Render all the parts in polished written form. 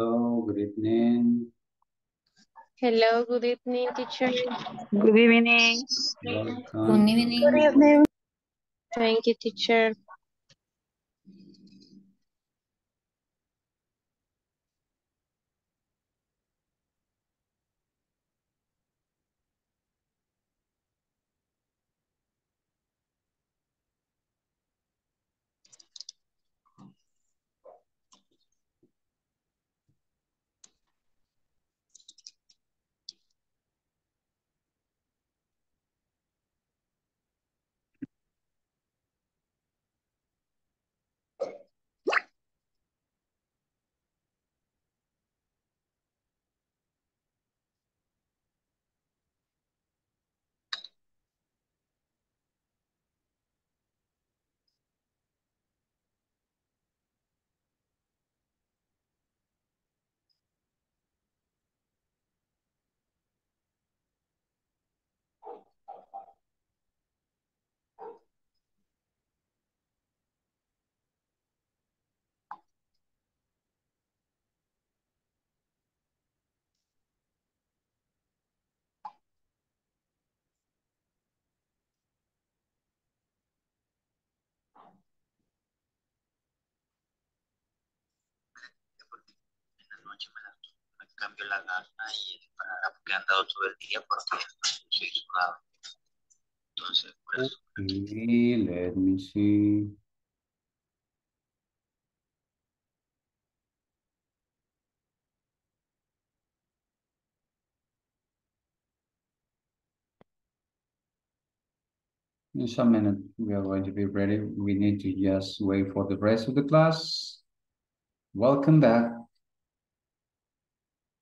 Hello, good evening. Hello, good evening, teacher. Good evening. Welcome. Good evening. Good evening. Thank you, teacher. Me cambio la gana y para que han dado todo el día porque soy sudado. Entonces, por eso. Okay, let me see. In some minute, we are going to be ready. We need to just wait for the rest of the class. Welcome back.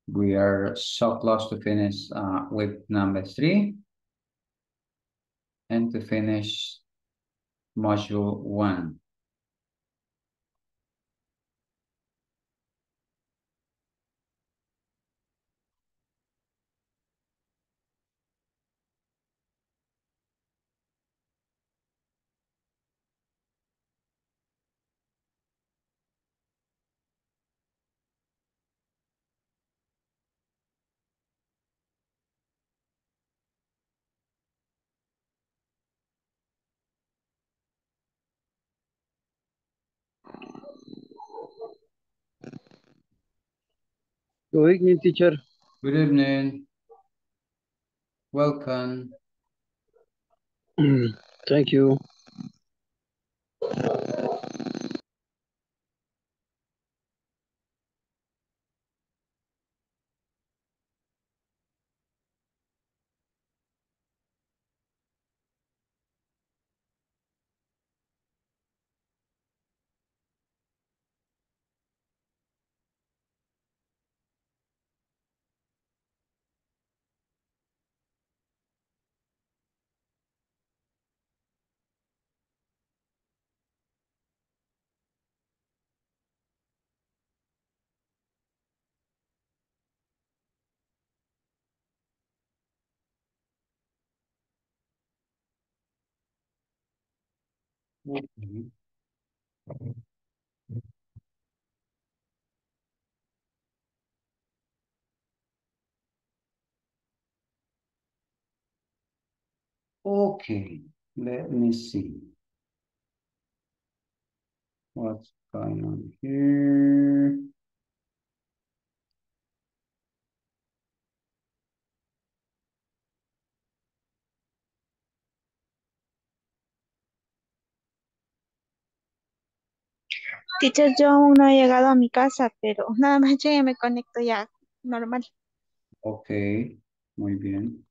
We are so close to finish with number 3 and to finish module 1. Good evening, teacher. Good evening. Welcome. Thank you. Okay. Okay, let me see what's going on here. Teacher, yo aún no he llegado a mi casa, pero nada más llegué, me conecto ya normal. Ok, muy bien.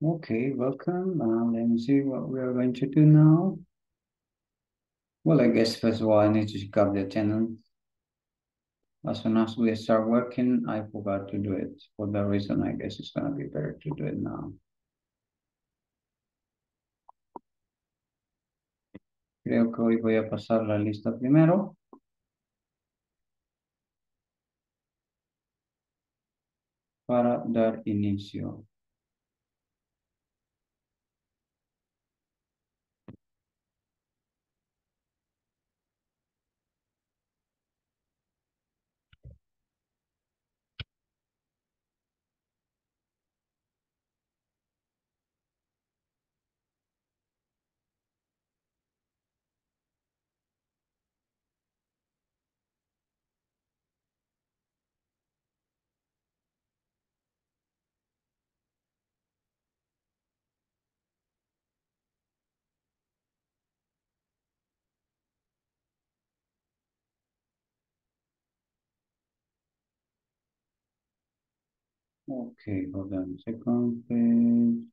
Okay, welcome. Let me see what we are going to do now. Well, I guess first of all, I need to check up the attendance. As soon as we start working, I forgot to do it. For that reason, I guess it's going to be better to do it now. Creo que hoy voy a pasar la lista primero. Para dar inicio. Okay, hold on a second, please.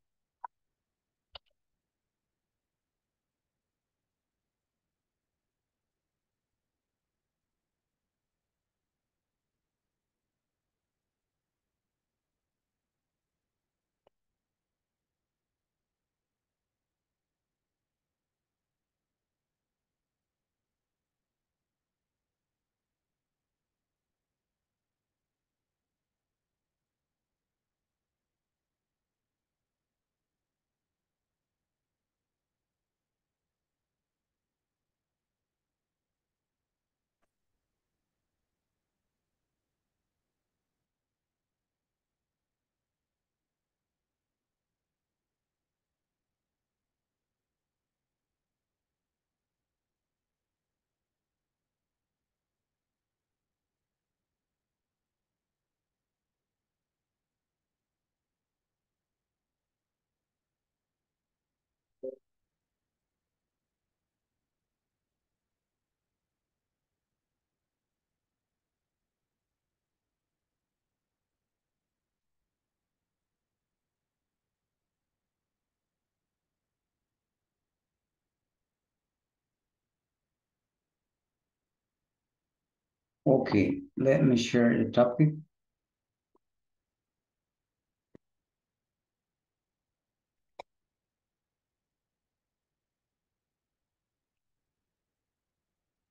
Okay, let me share the topic.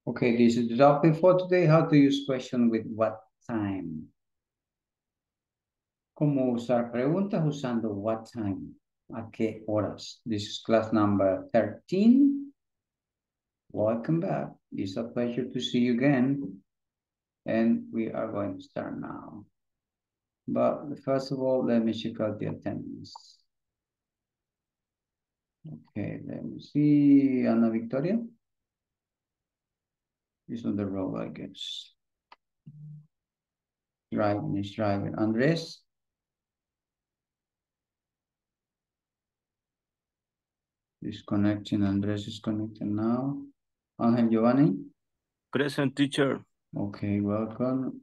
Okay, this is the topic for today. How to use question with what time? ¿Cómo usar preguntas usando what time? ¿A qué horas? This is class number 13. Welcome back. It's a pleasure to see you again. And we are going to start now. But first of all, let me check out the attendance. Okay, let me see. Ana Victoria is on the road, I guess. Driving is driving. Andres. Is connecting. Andres is connecting now. Angel Giovanni. Present, teacher. Okay, welcome.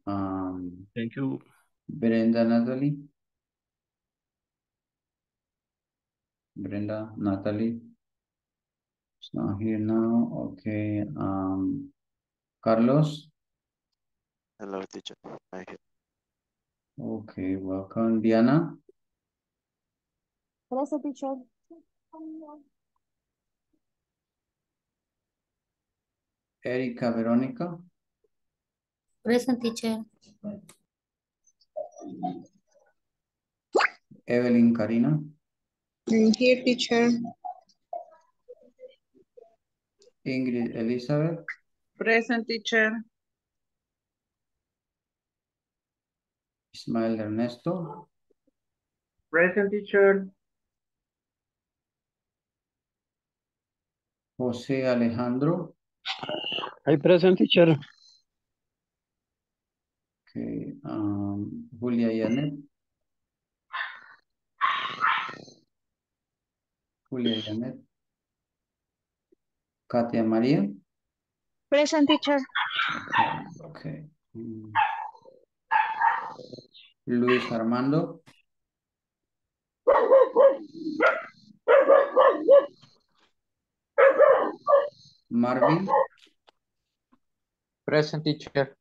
Thank you. Brenda Natalie. Brenda Natalie. It's not here now. Okay. Carlos. Hello, teacher. Hi. Okay, welcome. Diana. Hello, teacher. Erika Veronica. Present, teacher. Evelyn Karina. I'm here, teacher. Ingrid Elizabeth. Present, teacher. Ismael Ernesto. Present, teacher. José Alejandro. I'm present, teacher. Okay, Julia Yanet. Julia Yanet. Katia Maria. Present, teacher. Okay. Luis Armando. Marvin. Present, teacher.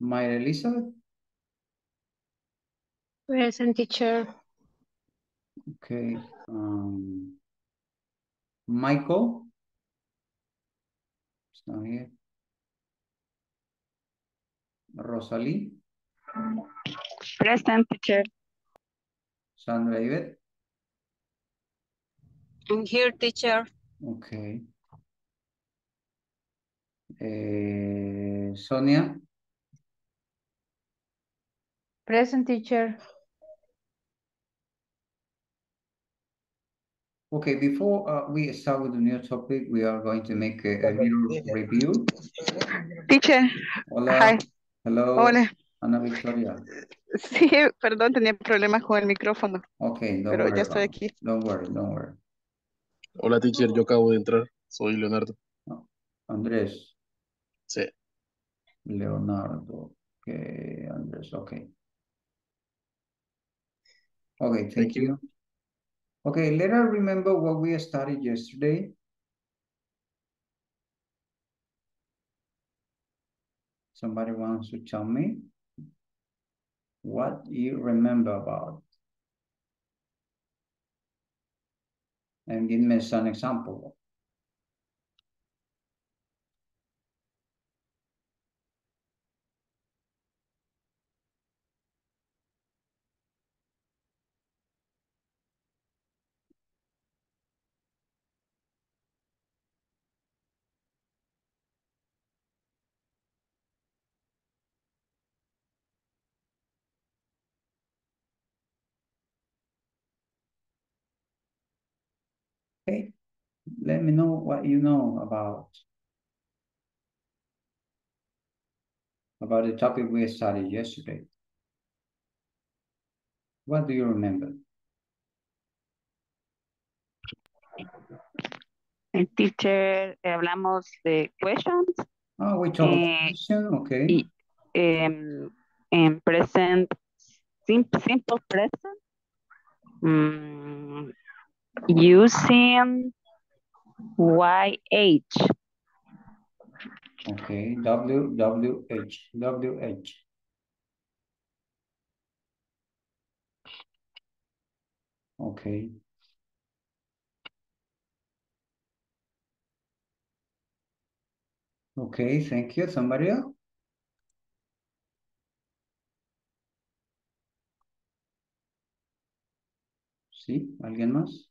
María Elizabeth. Present, teacher. Okay. Michael. It's not here. Rosalie. Present, teacher. Sandra Yvette. I'm here, teacher. Okay. Sonia. Present, teacher. Okay, before we start with the new topic, we are going to make a little review. Teacher. Hola. Hi. Hello. Hola. Ana Victoria. Sí, perdón, tenía problemas con el micrófono. Okay, don't worry. Pero ya estoy aquí. Don't worry, don't worry. Hola, teacher, yo acabo de entrar. Soy Leonardo. Oh, Andrés. Sí. Leonardo. Okay, Andrés, okay. Okay, thank you. Okay, let us remember what we studied yesterday. Somebody wants to tell me what you remember about. And give me some example. Okay, let me know what you know about the topic we studied yesterday. What do you remember? Teacher, hablamos de questions. Oh, we talked question, okay. Present, simple present. Using YH. Okay, WH. Okay. Okay, thank you. Somebody else? Sí, ¿alguien más?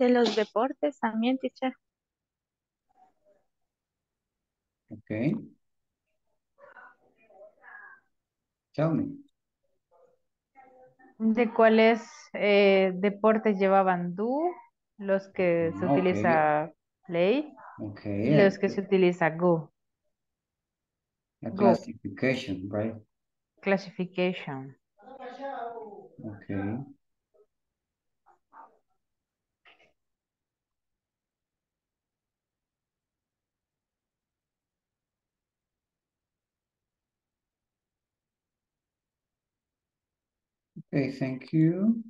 De los deportes también, teacher. Okay. Tell me. ¿De cuáles deportes llevaban do? Los que se utiliza play. Okay. Los que se utiliza go. A classification, right? Classification. Okay. Okay, thank you.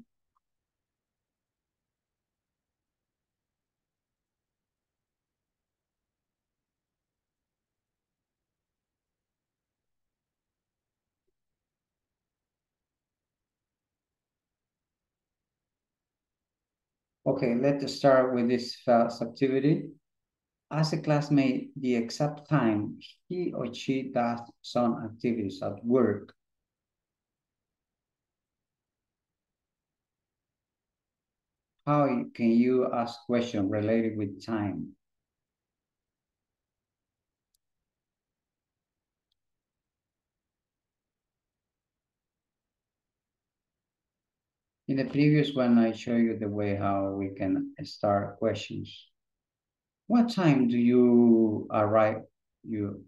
Okay, let's start with this fast activity. As a classmate, the exact time he or she does some activities at work. How can you ask questions related with time? In the previous one, I show you the way how we can start questions. What time do you arrive to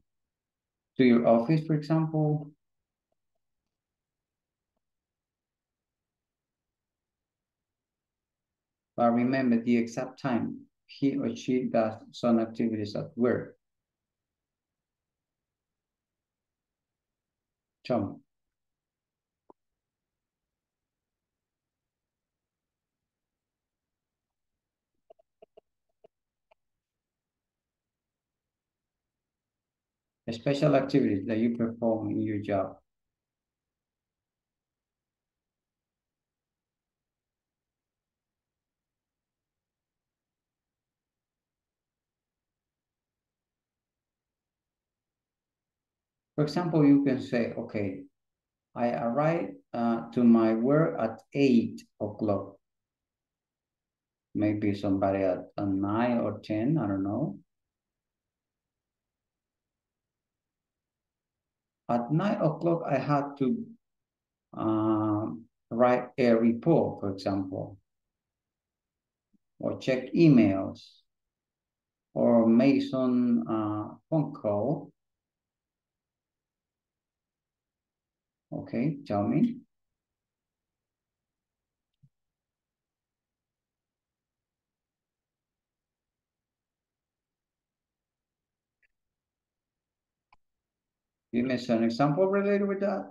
your office, for example? But remember the exact time he or she does some activities at work. John. Special activities that you perform in your job. For example, you can say, okay, I arrive to my work at 8 o'clock. Maybe somebody at 9 or 10, I don't know. At 9 o'clock, I had to write a report, for example, or check emails, or make some phone call. Okay, tell me. Give me an example related with that.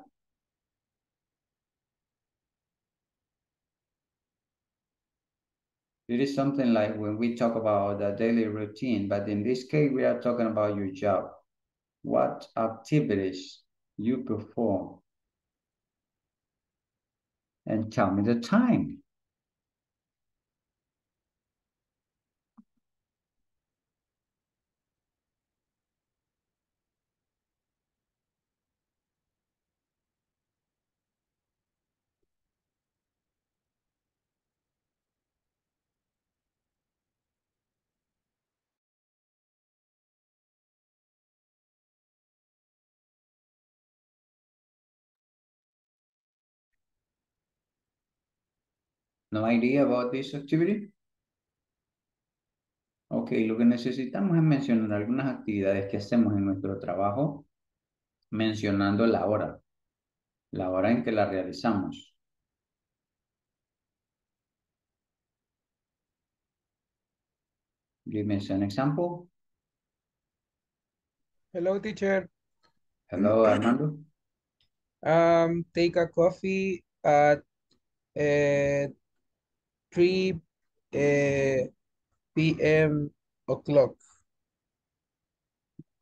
It is something like when we talk about the daily routine, but in this case, we are talking about your job. What activities you perform. And tell me the time. No idea about this activity? Ok, lo que necesitamos es mencionar algunas actividades que hacemos en nuestro trabajo, mencionando la hora en que la realizamos. Give me an example. Hello, teacher. Hello, Armando. Take a coffee at 3 p.m. o'clock.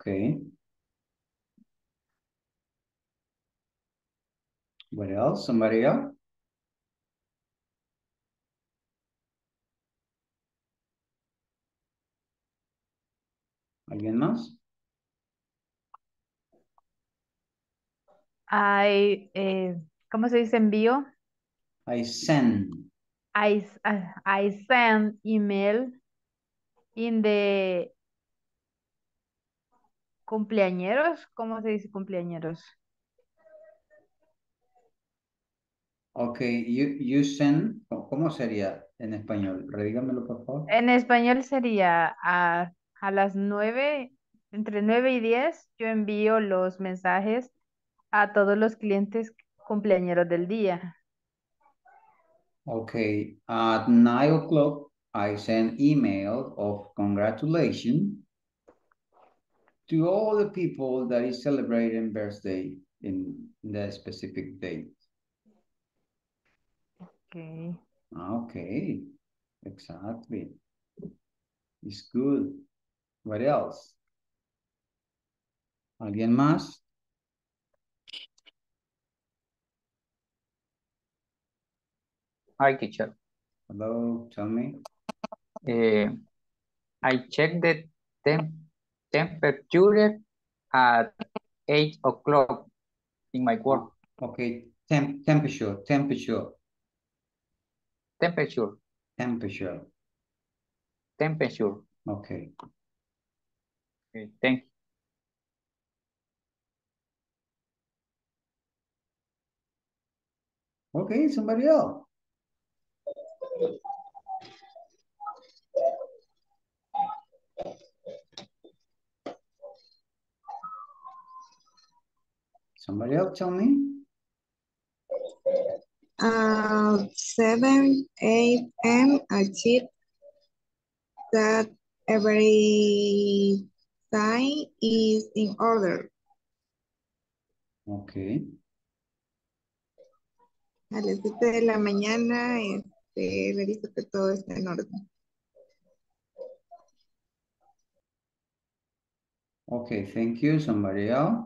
Okay. What else? Somebody else? ¿Alguien más? ¿Cómo se dice envío? I send email in the cumpleañeros. ¿Cómo se dice cumpleañeros? Okay, you send. ¿Cómo sería en español? Redígamelo, por favor. En español sería a las 9, entre 9 y 10, yo envío los mensajes a todos los clientes cumpleañeros del día. Okay, at 9 o'clock, I send email of congratulations to all the people that is celebrating birthday in the specific date. Okay. Okay, exactly. It's good. What else? ¿Alguien más? Hi, teacher. Hello, tell me. I check the temperature at 8 o'clock in my work. Okay, temperature. Okay. Okay, thank you. Okay, somebody else. Somebody else tell me. 7 a.m. I tip that every sign is in order. Okay. A las 7 de la mañana verifico que todo está en orden. Okay, thank you. Somebody else?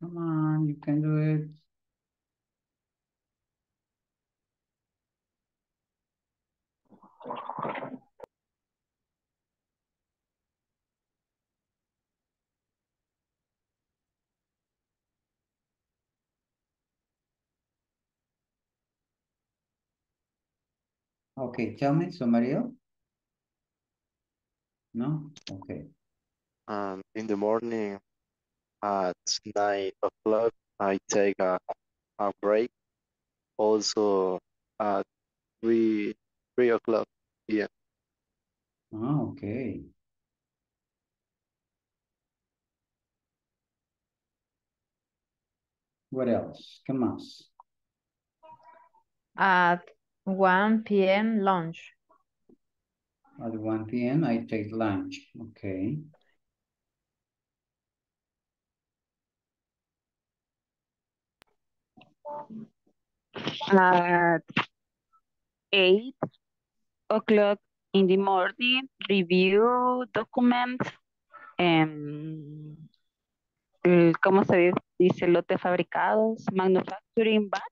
Come on, you can do it. Okay, tell me, somebody else? No? Okay. In the morning at 9 o'clock, I take a break. Also at 3 o'clock. Yeah. Oh, okay. What else? Come on. At 1 p.m. lunch. At 1 p.m. I take lunch. Okay. At 8 o'clock in the morning, review documents, ¿cómo se dice? Lotes fabricados, manufacturing batch.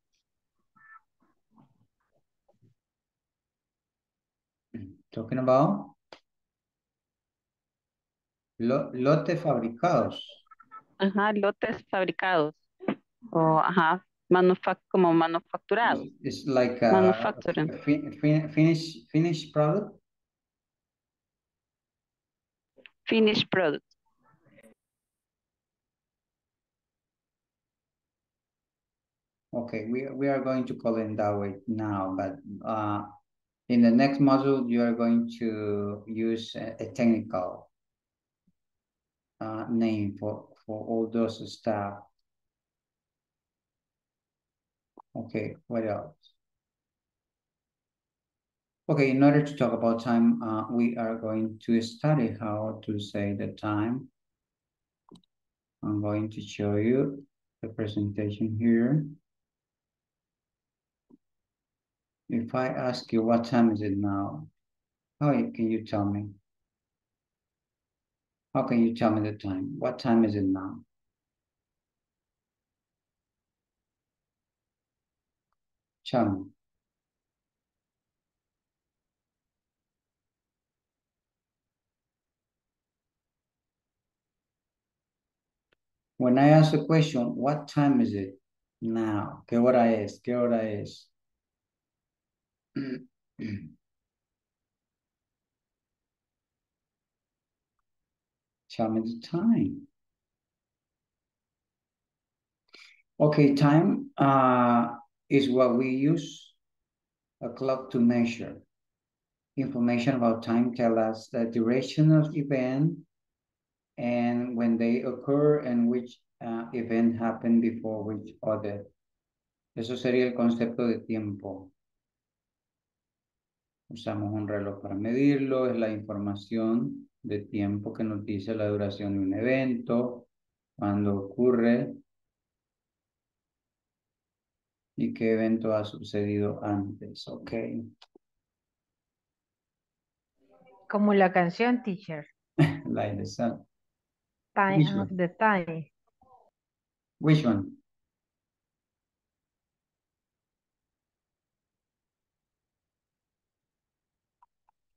Talking about lotes fabricados. Ajá, lotes fabricados. Oh, ajá. Como manufacturado. It's like a finished product? Finished product. Okay, we are going to call it that way now, but in the next module, you are going to use a technical name for all those stuff. Okay, what else? Okay, in order to talk about time, we are going to study how to say the time. I'm going to show you the presentation here. If I ask you what time is it now, how can you tell me? How can you tell me the time? What time is it now? Channel. When I ask a question, what time is it now? ¿Qué hora es? ¿Qué hora es? Tell me the time. Okay, time. Is what we use a clock to measure. Information about time tell us the duration of event and when they occur and which event happened before which other. Eso sería el concepto de tiempo. Usamos un reloj para medirlo, es la información de tiempo que nos dice la duración de un evento, cuándo ocurre, y qué evento ha sucedido antes, ok. Como la canción, teacher. Like the song. Time of the time. Which one?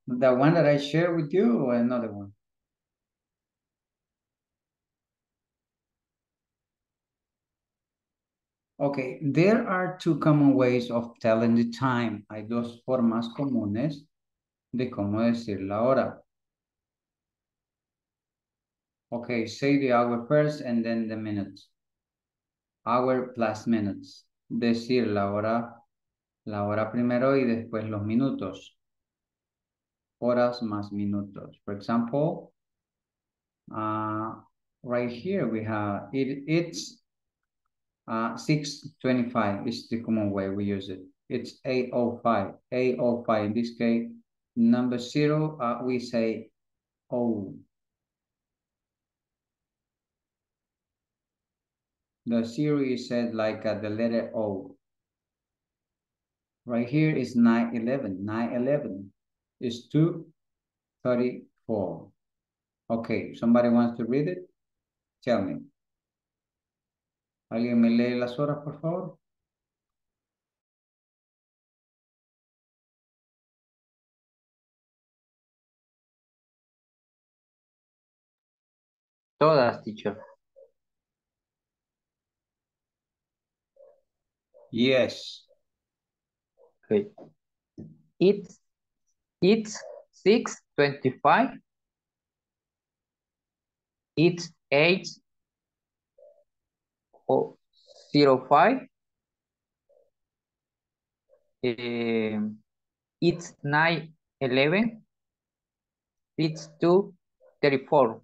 The one that I share with you or another one? Okay, there are two common ways of telling the time. Hay dos formas comunes de cómo decir la hora. Okay, say the hour first and then the minute. Hour plus minutes. Decir la hora primero y después los minutos. Horas más minutos. For example, right here we have, it's 6:25 is the common way we use it. It's 8:05. 8:05 in this case, number 0, we say O. The 0 is said like the letter O. Right here is 9:11. 9:11 is 2:34. Okay, somebody wants to read it? Tell me. ¿Alguien me lee las horas, por favor? Todas, teacher. Yes. Okay. It's 6:25. It's 8:05. It's 9:11. It's 2:34.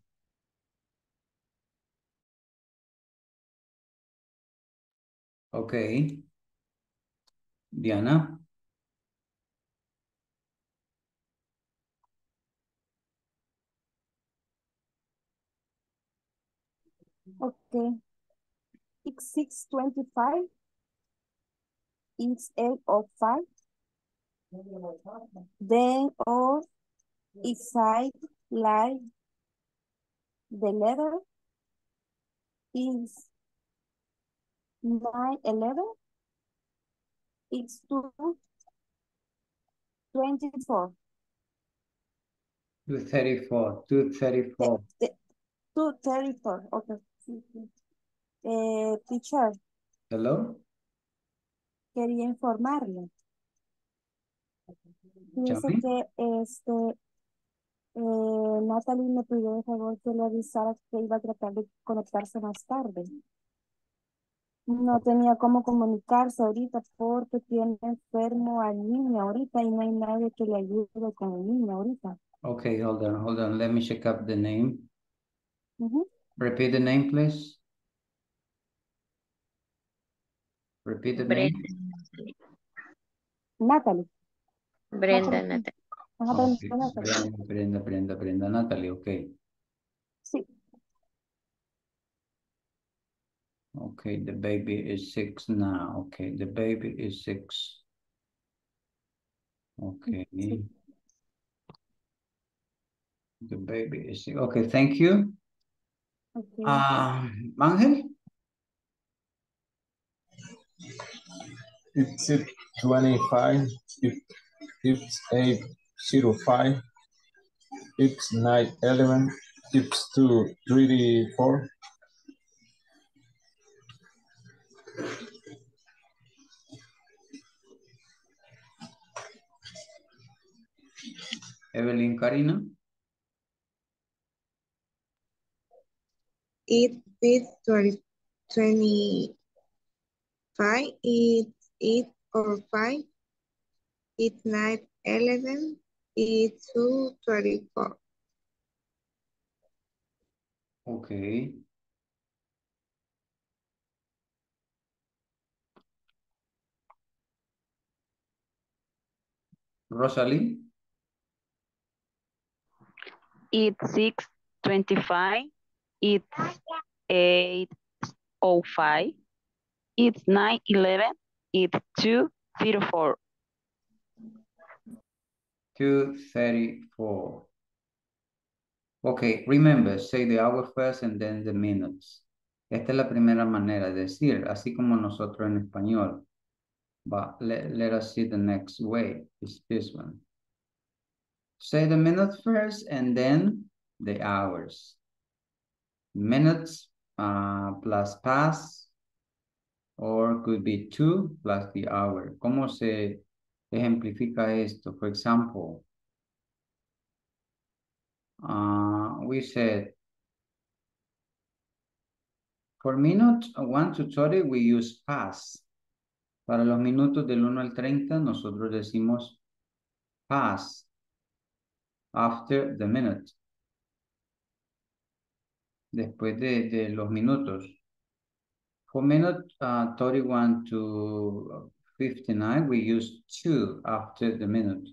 Okay. Diana. Okay. It's 6:25. It's 8:05. Then or is side like the letter is 9:11. It's 2:24. 2:34. 2:34. 2:34. Okay. Teacher. Hello. Quería informarle. Dice que Natalie me pidió el favor que le avisara que iba a tratar de conectarse más tarde. No tenía cómo comunicarse ahorita porque tiene enfermo al niño ahorita y no hay nadie que le ayude con el niño ahorita. Okay, hold on. Let me check up the name. Repeat the name, please. Repeat the Brenda. Name. Natalie. Brenda. Okay. Brenda, Natalie, okay. Sí. Okay, the baby is 6 now. Okay, the baby is 6. Okay. Sí. The baby is 6. Okay, thank you. Okay. Ángel. It's 6:25. It's 8:05. It's 9:11. It's 2:34. Evelyn Karina. It's 25, it's 8:05, it's 9:11, it's 2:34. Okay. Rosalie? It's 6:25. It's 8:05. It's 9:11. It's 2:34. 2:34. Okay, remember, say the hour first and then the minutes. Esta es la primera manera de decir, así como nosotros en español. But let us see the next way. It's this one. Say the minutes first and then the hours. Minutes plus past, or could be 2 plus the hour. ¿Cómo se ejemplifica esto? For example, We said for minutes 1 to 30 we use pass. Para los minutos del 1 al 30 nosotros decimos pass after the minute. Después de los minutos. For minute 31 to 59 we use to after the minute.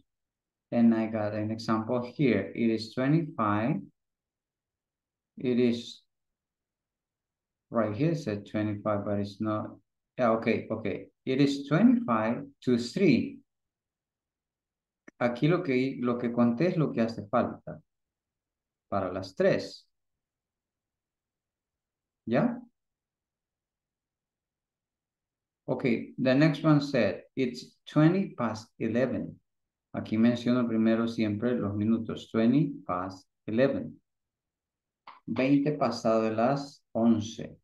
And I got an example here. It is 25. It is right here, it said 25, but it's not. Yeah, okay. It is 25 to 3. Aquí lo que conté es lo que hace falta para las 3. ¿Ya? Okay, the next one said it's 20 past 11. Aquí menciono primero siempre los minutos. 20 past 11. 20 pasado de las 11.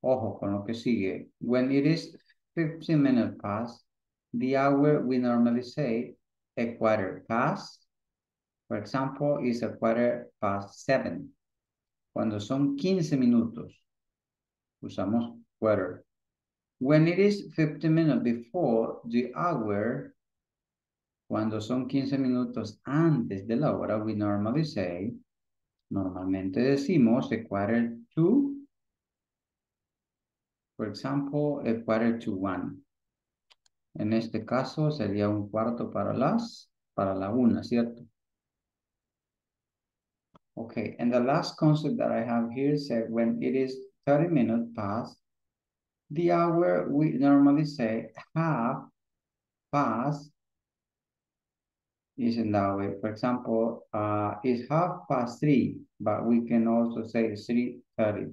Ojo con lo que sigue. When it is 15 minutes past, the hour we normally say a quarter past. For example, is a quarter past 7. Cuando son 15 minutos, usamos quarter. When it is 15 minutes before the hour, cuando son 15 minutos antes de la hora, we normally say, normalmente decimos a quarter to, for example, a quarter to 1. En este caso sería un cuarto para la una, ¿cierto? Okay, and the last concept that I have here said when it is 30 minutes past the hour, we normally say half past. Is in that way. For example, it's 3:30, but we can also say 3:30.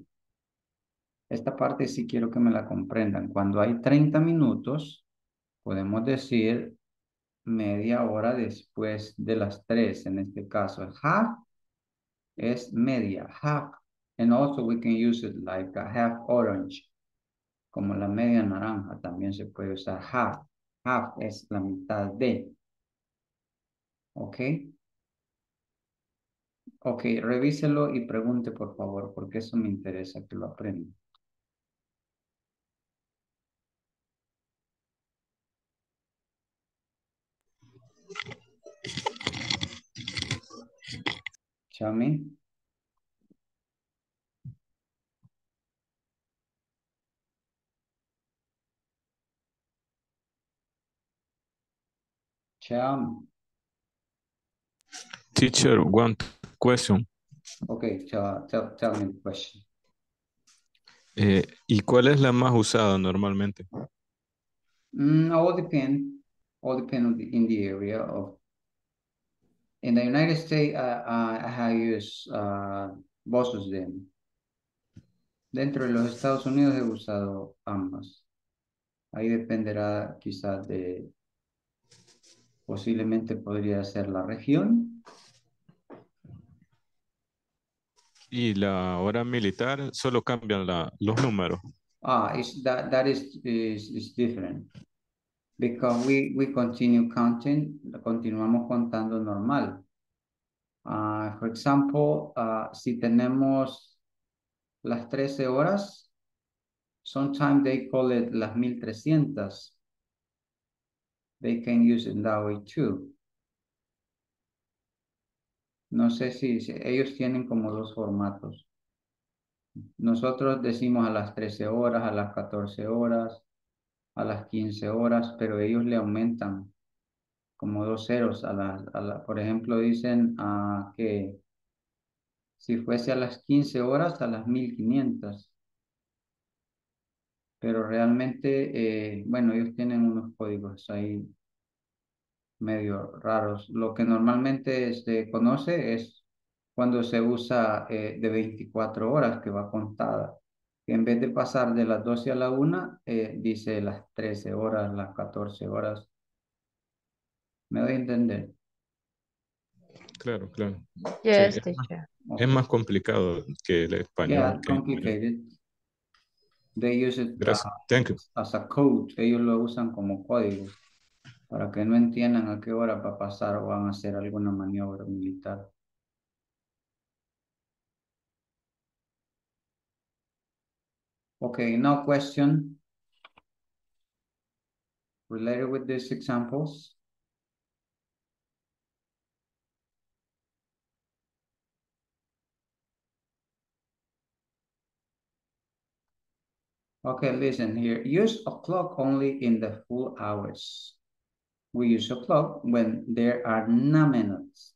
Esta parte sí quiero que me la comprendan. Cuando hay 30 minutos, podemos decir media hora después de las 3. En este caso, half es media, half. And also we can use it like a half orange. Como la media naranja, también se puede usar half. Half es la mitad de. Ok, revíselo y pregunte por favor, porque eso me interesa que lo aprenda. Chami. Chami. Teacher, one question. Okay, tell me the question. ¿Y cuál es la más usada normalmente? All depend on the area of. In the United States, I use both of them. Dentro de los Estados Unidos he usado ambas. Ahí dependerá quizás de. Posiblemente podría ser la región. Y la hora militar solo cambian los números. That is different. Because we continue counting, continuamos contando normal. For example, si tenemos las 13 horas, sometimes they call it las 1300. They can use it that way too. No sé si ellos tienen como dos formatos. Nosotros decimos a las 13 horas, a las 14 horas, a las 15 horas, pero ellos le aumentan como dos ceros. Por ejemplo, dicen que si fuese a las 15 horas, a las 1500. Pero realmente, bueno, ellos tienen unos códigos ahí medio raros. Lo que normalmente se conoce es cuando se usa de 24 horas que va contada. En vez de pasar de las 12 a la 1, dice las 13 horas, las 14 horas. ¿Me doy a entender? Claro. Yes, sí, es más complicado que el español. Yeah, complicated. They use it as a code. Ellos lo usan como código para que no entiendan a qué hora va a pasar o van a hacer alguna maniobra militar. Okay, no question related with these examples. Okay, listen here. Use a clock only in the full hours. We use a clock when there are no minutes.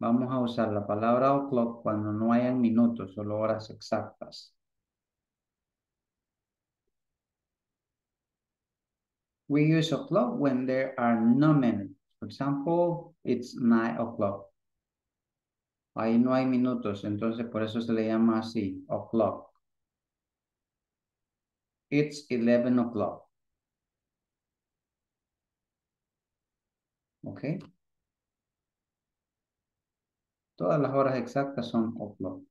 Vamos a usar la palabra o clock cuando no hayan minutos, solo horas exactas. We use a clock when there are no minutes. For example, it's 9 o'clock. Ahí no hay minutos, entonces por eso se le llama así, o'clock. It's 11 o'clock. Okay. Todas las horas exactas son o'clock.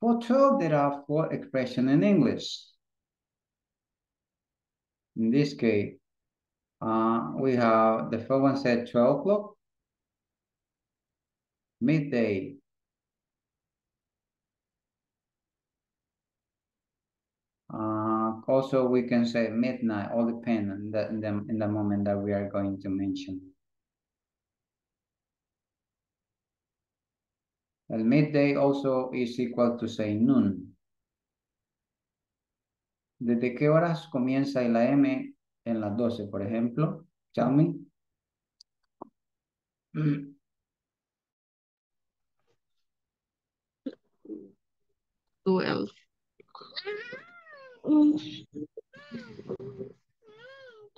For 12, there are 4 expressions in English. In this case, we have the first one said 12 o'clock, midday, also we can say midnight, all depends in the moment that we are going to mention. And midday also is equal to say noon. ¿Desde qué horas comienza la M en las 12, por ejemplo? Tell me.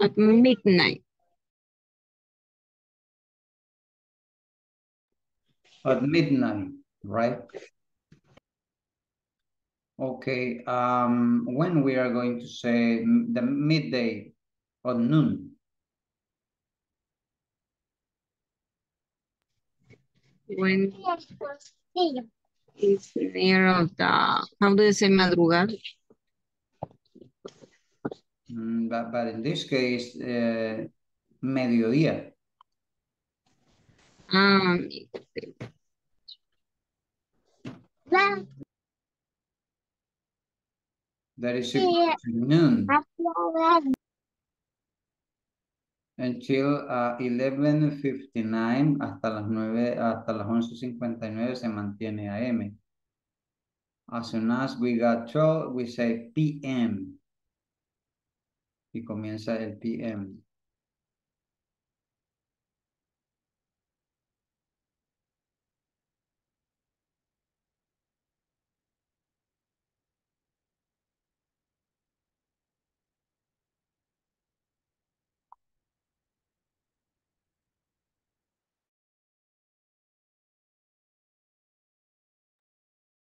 At midnight. At midnight, right? Okay, when we are going to say the midday or noon? When it's near of the, how do you say madrugar? But in this case, mediodía. That is equal to noon until 11:59, hasta las 11:59 se mantiene AM. As soon as we got 12, we say PM. Y comienza el PM.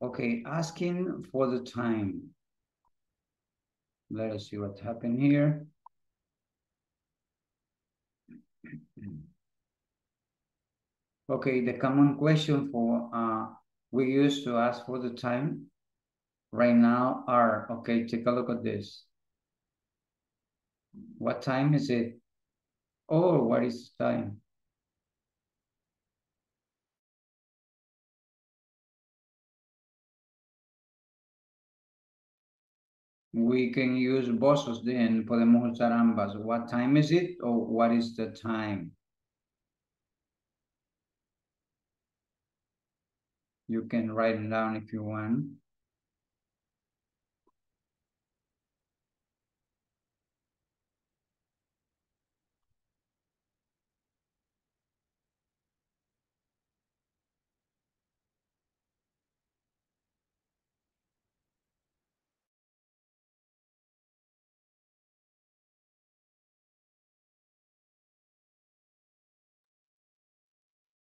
Okay, asking for the time. Let us see what happened here. Okay, the common question for we used to ask for the time right now are, okay, take a look at this. What time is it? Oh, what is the time? We can use bozos then, podemos usar ambas. What time is it or what is the time? You can write it down if you want.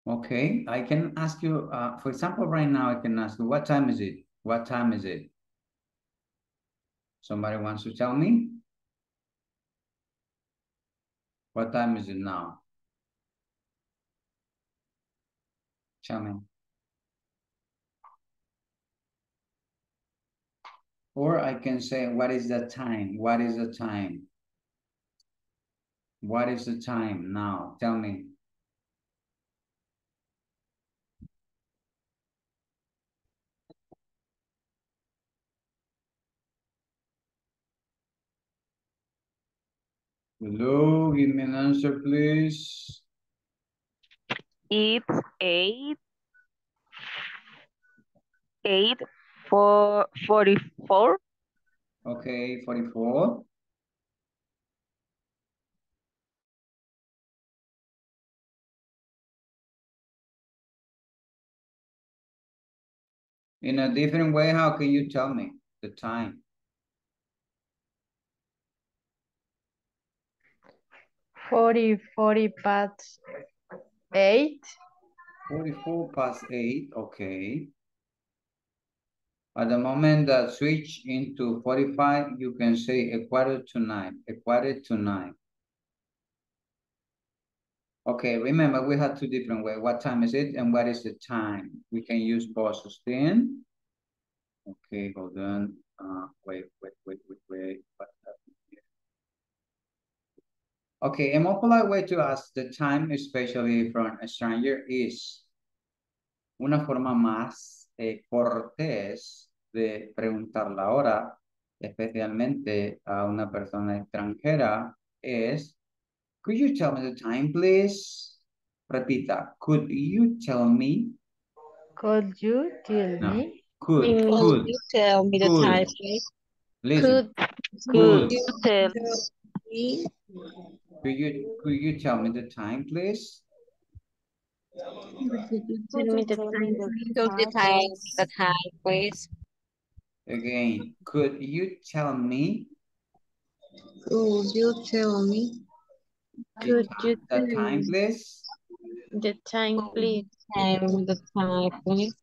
Okay, I can ask you, for example, right now, I can ask you, what time is it? What time is it? Somebody wants to tell me? What time is it now? Tell me. Or I can say, what is the time? What is the time? What is the time now? Tell me. Hello, give me an answer, please. It's 8:44. Okay, 44. In a different way, how can you tell me the time? 44 past 8. 44 past 8, okay. At the moment that switch into 45, you can say 8:45, 8:45. Okay, remember we have two different ways. What time is it and what is the time? We can use both sustain. Okay, hold on. Wait. What happened here? Okay, a more polite way to ask the time, especially from a stranger, is una forma más cortés de preguntar la hora, especialmente a una persona extranjera, es: could you tell me the time, please? Repita. Could you tell me? Could you tell me? Could you tell me the time, please? Listen. Could you tell me? Could you tell me the time, please? Could you tell me the time, please? Again. Could you tell me? Could you tell me? The time, please. The time, please. The time, please.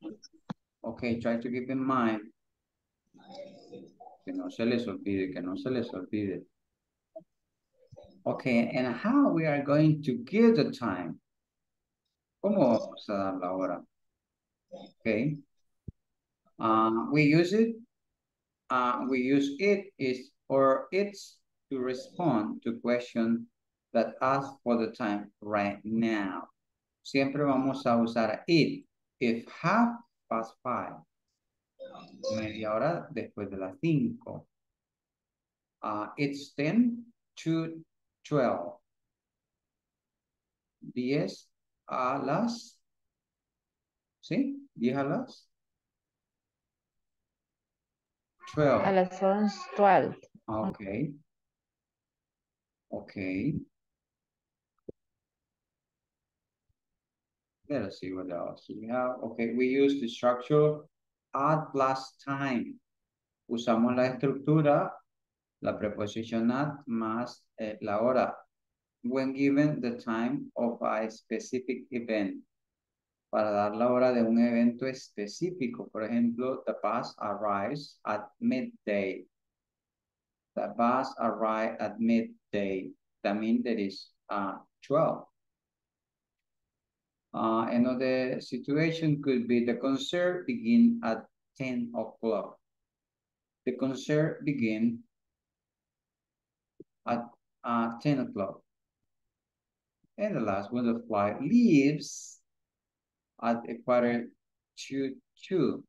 Okay, try to keep in mind. Que no se les olvide, que no se les olvide. Okay, and how we are going to give the time? ¿Cómo vamos a dar la hora? Okay. We use it or its to respond to questions that ask for the time right now. Siempre vamos a usar it. If 5:30. Media hora después de las 5. It's 10 to 12. 10 a las... ¿Sí? 10 a las... 12. A las 11, 12. Okay. Okay. Let us see what else we have. Okay, we use the structure at plus time. Usamos la estructura, la preposición at más la hora, when given the time of a specific event. Para dar la hora de un evento específico. Por ejemplo, the bus arrives at midday. The bus arrived at midday. That means there is 12. Another situation could be the concert begin at 10 o'clock. The concert begin at 10 o'clock. And the last one, the flight leaves at 1:45.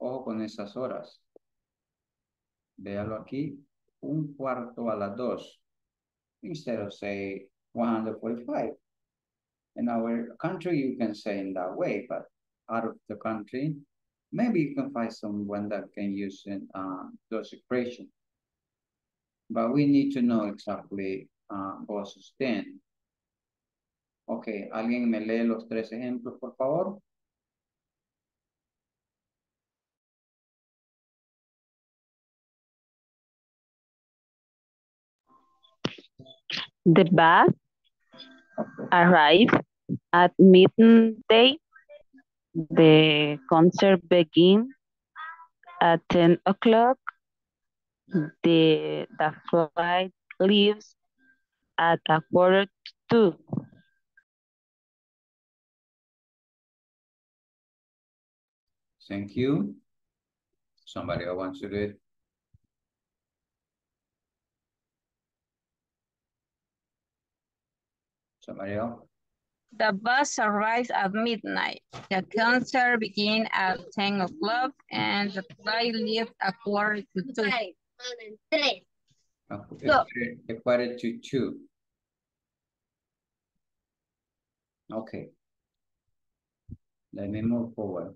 Ojo con esas horas. Véalo aquí, 1:45 instead of say 1:45. In our country, you can say in that way, but out of the country, maybe you can find someone that can use those expressions. But we need to know exactly what sustain. Okay, ¿alguien me lee los 3 ejemplos, por favor? The bus arrives at midday. The concert begins at 10 o'clock. The flight leaves at 1:45. Thank you. Somebody wants to do it. Mario. The bus arrives at midnight. The concert begins at 10 o'clock and the flight leaves at 1:45. No. A quarter to two. Okay. Let me move forward.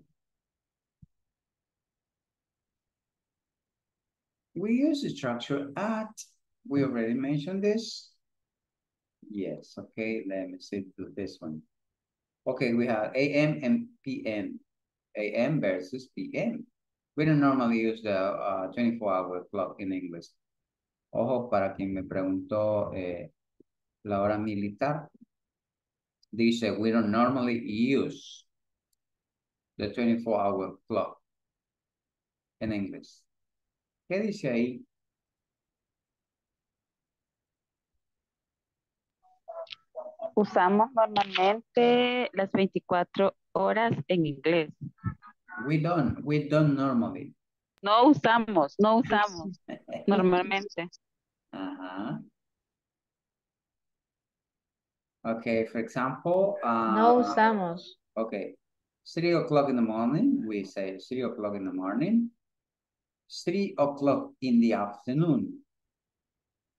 We use the structure at. We already mentioned this. Yes, okay, let me see to this one. Okay, we have AM and PM. AM versus PM. We don't normally use the 24-hour clock in English. Ojo, para quien me preguntó la hora militar. Dice, we don't normally use the 24-hour clock in English. ¿Qué dice ahí? Usamos normalmente las 24 horas en inglés. We don't normally. No usamos normalmente. Ajá. Okay, for example. No usamos. Okay. 3 o'clock in the morning, we say 3 o'clock in the morning. 3 o'clock in the afternoon.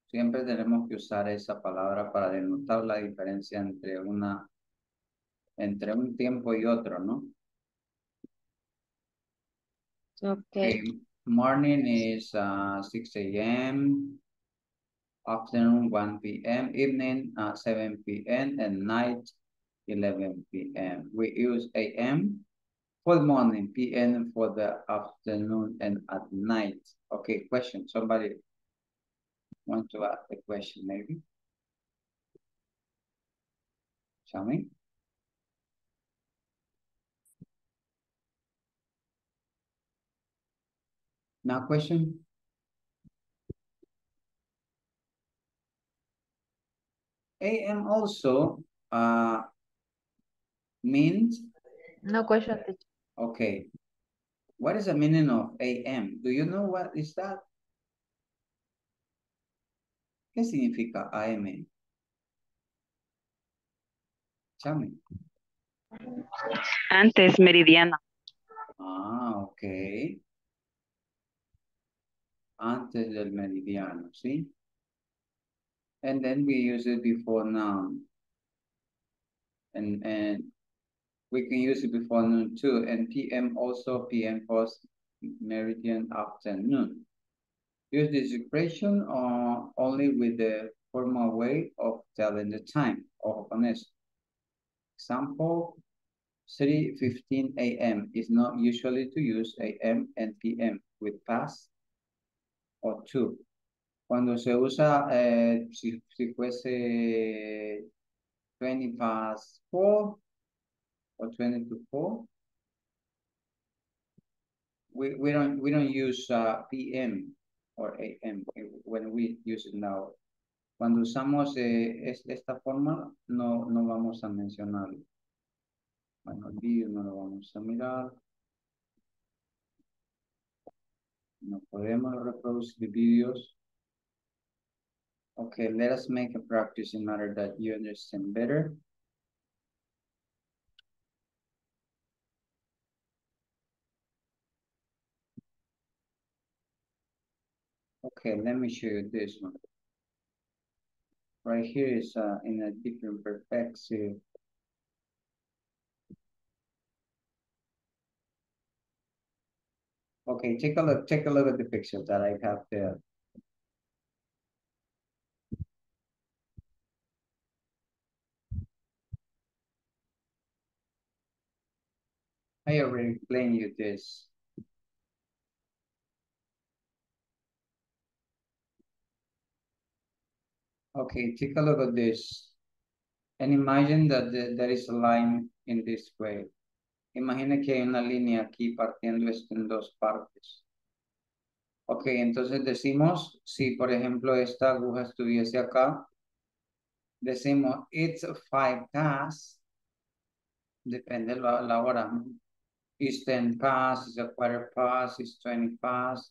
Siempre tenemos que usar esa palabra para denotar la diferencia entre un tiempo y otro, ¿no? Okay. Morning is 6 a.m. Afternoon 1 p.m. Evening 7 p.m. and night 11 p.m. We use a.m. for the morning, p.m. for the afternoon and at night. Okay, question. Somebody want to ask a question, maybe? Shall we? Now, question? AM also means? No question. Okay. What is the meaning of AM? Do you know what is that? ¿Qué significa AM? Chame. Antes, meridiano. Ah, ok. Antes del meridiano, ¿sí? And then we use it before noon. And we can use it before noon too. And PM also, PM post meridian afternoon. Use this expression only with the formal way of telling the time. Ojo con eso. Example, 3:15 a.m. is not usually to use a.m. and p.m. with past or to. Cuando se usa, si fuese 20 past 4 or 20 to 4, we don't use p.m. or AM, when we use it now. Cuando usamos esta forma, no vamos a mencionarlo. Bueno, el vídeo no lo vamos a mirar. No podemos reproducir vídeos. Okay, let us make a practice in order that you understand better. Okay, let me show you this one. Right here is in a different perspective. Okay, take a look at the picture that I have there. I already explained you this. Okay, take a look at this and imagine that there is a line in this way. Imagina que hay una línea aquí partiendo esto en dos partes. Okay, entonces decimos, si por ejemplo esta aguja estuviese acá, decimos, it's 5 past, depende la hora, ¿no? It's 10 past, it's a quarter past, it's 20 past,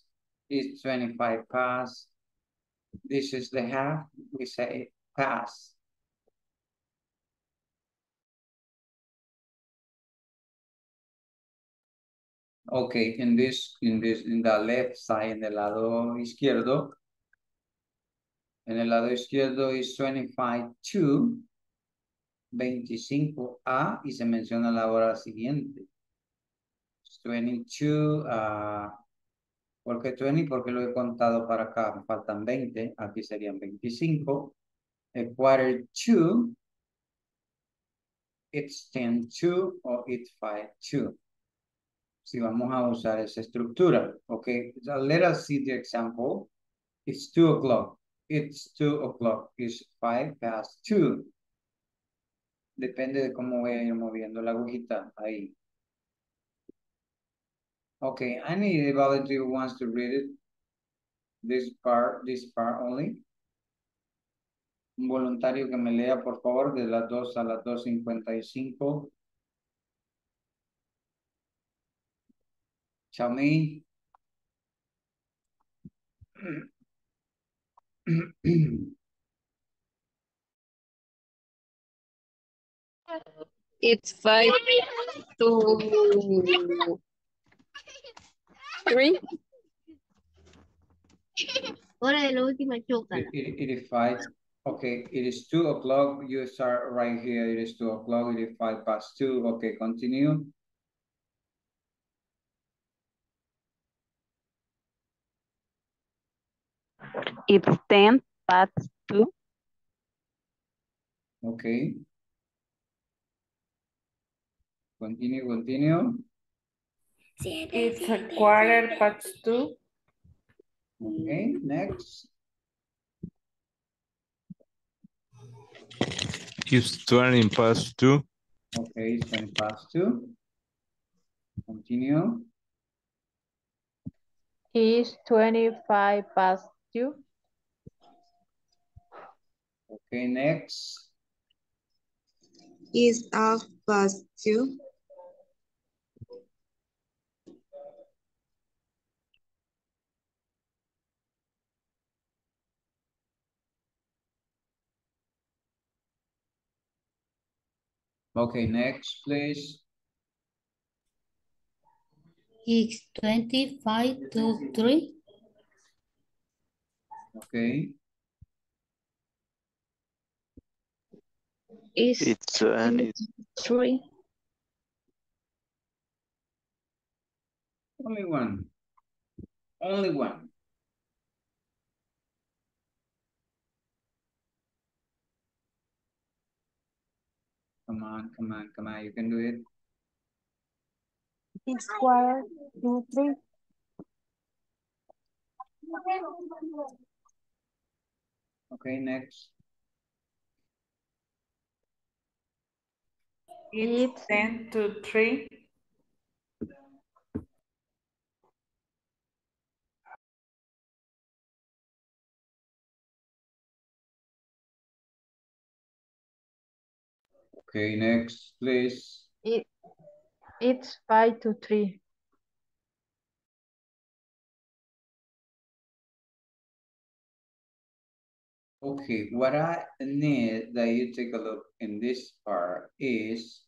it's 25 past. This is the half, we say pass. Okay, in the left side, en el lado izquierdo, En el lado izquierdo es 25 to, 25 a, y se menciona la hora siguiente. 22 a... ¿Por qué 20? Porque lo he contado para acá. Me faltan 20. Aquí serían 25. A quarter to. It's 10 to o it's 5 to. Si vamos a usar esa estructura. Okay. So let us see the example. It's 2 o'clock. It's 2 o'clock. It's 5 past 2. Depende de cómo voy a ir moviendo la agujita ahí. Okay, I need a volunteer who wants to read it. This part only. Un voluntario que me lea, por favor, de las 2 a las 2:55. Chami. It's 5 to 3. Hora de la última choca. It is 5. Okay, it is 2 o'clock. You start right here. It is 2 o'clock. It is 5 past 2. Okay, continue. It's 10 past 2. Okay. Continue. It's a quarter past 2. Okay, next. It's 20 past 2. Okay, it's 20 past 2. Continue. It's 25 past 2. Okay, next. It's half past 2. Okay, next, please. It's 25 to 3. Okay. It's 23. Only one. Come on, you can do it. It's 4, 2, 3. Okay, next. It's 10 to 3. Okay, next, please. It's 5 to 3. Okay, what I need that you take a look in this part is,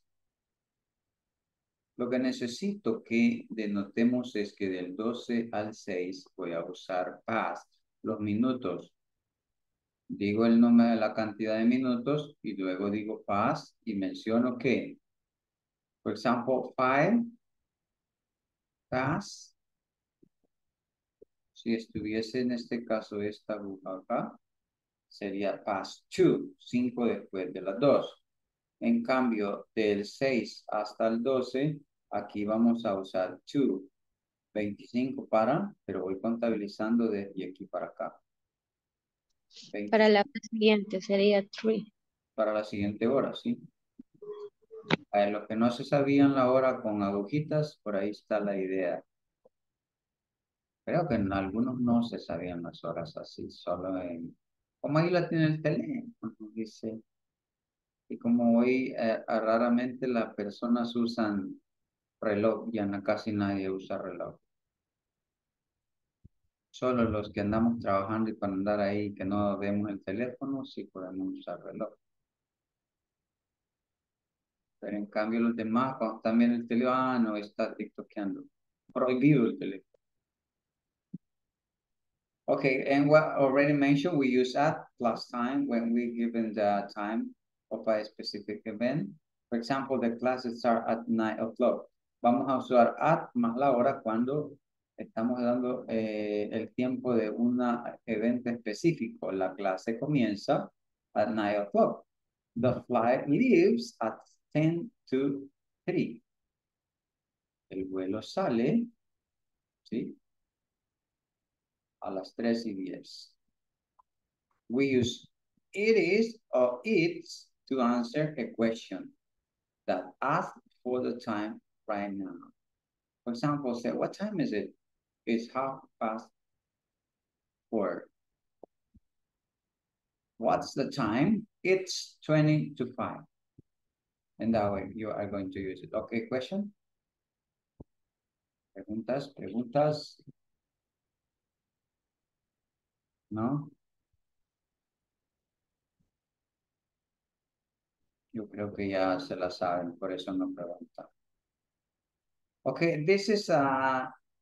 lo que necesito que denotemos es que del 12 al 6 voy a usar past, los minutos. Digo el número de la cantidad de minutos y luego digo past y menciono que, por ejemplo, 5 past. Si estuviese en este caso esta aguja acá, sería past 2, 5 después de las 2. En cambio, del 6 hasta el 12, aquí vamos a usar 2, 25 para, pero voy contabilizando desde aquí para acá. 20. Para la siguiente sería 3. Para la siguiente hora, sí. A los que no se sabían la hora con agujitas, por ahí está la idea. Creo que en algunos no se sabían las horas así, solo en... Como ahí la tiene el teléfono, dice. Y como hoy raramente las personas usan reloj, ya casi nadie usa reloj. Solo los que andamos trabajando y para andar ahí que no vemos el teléfono, sí podemos usar reloj. Pero en cambio los demás, cuando están viendo el teléfono, ah, no, está tiktokeando. Prohibido el teléfono. Okay, and what already mentioned, we use at last time when we given the time of a specific event. For example, the classes are at 9 o'clock. Vamos a usar at más la hora cuando estamos dando el tiempo de un evento específico. La clase comienza at 9 o'clock. The flight leaves at 10 to 3. El vuelo sale, ¿sí?, a las 3:10. We use it is or it's to answer a question that asks for the time right now. For example, say, what time is it? It's 4:30. What's the time? It's 5:20. And that way you are going to use it. Okay, question? Preguntas. ¿No? Yo creo que ya se la saben, por eso no preguntan. Okay, this is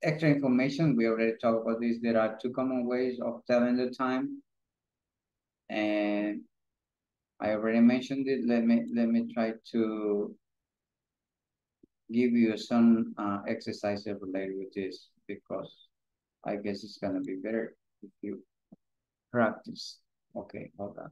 extra information. We already talked about this. There are two common ways of telling the time. And I already mentioned it. Let me try to give you some exercises related with this, because I guess it's gonna be better if you practice. Okay, hold on.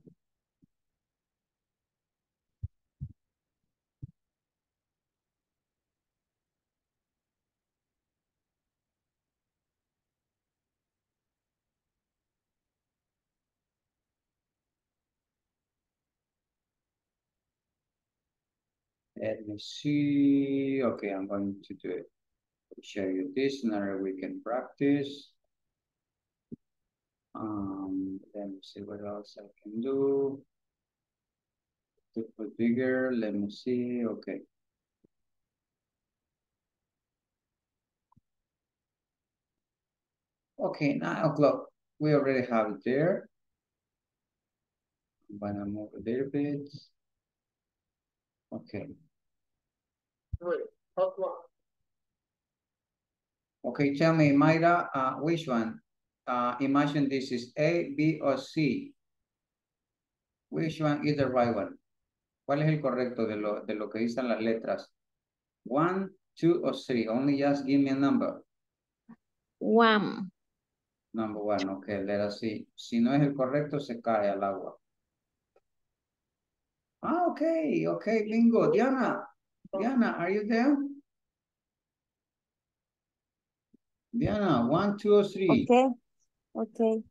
Let me see. Okay, I'm going to do it. I'll show you this, and we can practice. Let me see what else I can do. To put bigger, let me see. Okay. Okay, 9 o'clock. We already have it there. I'm gonna move a little bit. Okay. 3 o'clock. Okay, tell me, Mayra, which one? Imagine this is A, B, or C. Which one is the right one? ¿Cuál es el correcto de lo que dicen las letras? 1, 2, or 3. Only just give me a number. 1. Number 1. Okay, let us see. Si no es el correcto, se cae al agua. Ah, okay, bingo. Diana, are you there? Diana, 1, 2, or 3. Okay.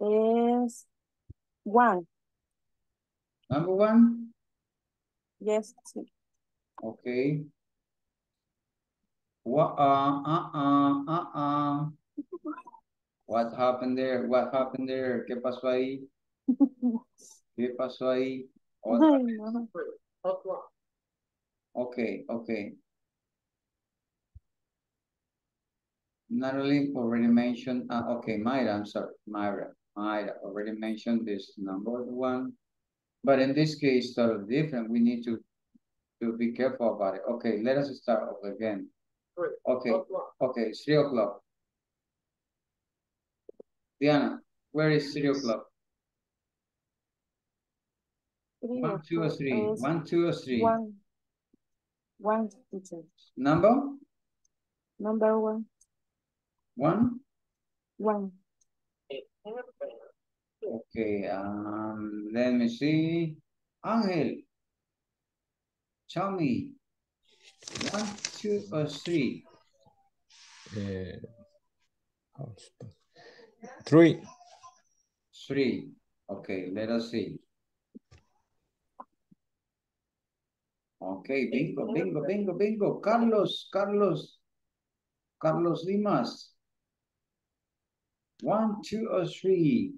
Yes, 1. Number 1? Yes. Okay. What happened there? ¿Qué pasó ahí? Otra vez. Okay. Natalie already mentioned, okay, Mayra, I'm sorry, Mayra already mentioned this number 1. But in this case, it's sort of different. We need to be careful about it. Okay, let us start over again. Okay, 3 o'clock. Diana, where is 3 o'clock? 1, 2, or 3. 1, 2, or 3. 1. Teacher. Number? Number 1. 1. Okay. Let me see. Angel, tell me. 1, 2, or 3. 3. 3. Okay. Let us see. Okay, bingo. Carlos Limas. 1, 2, or 3?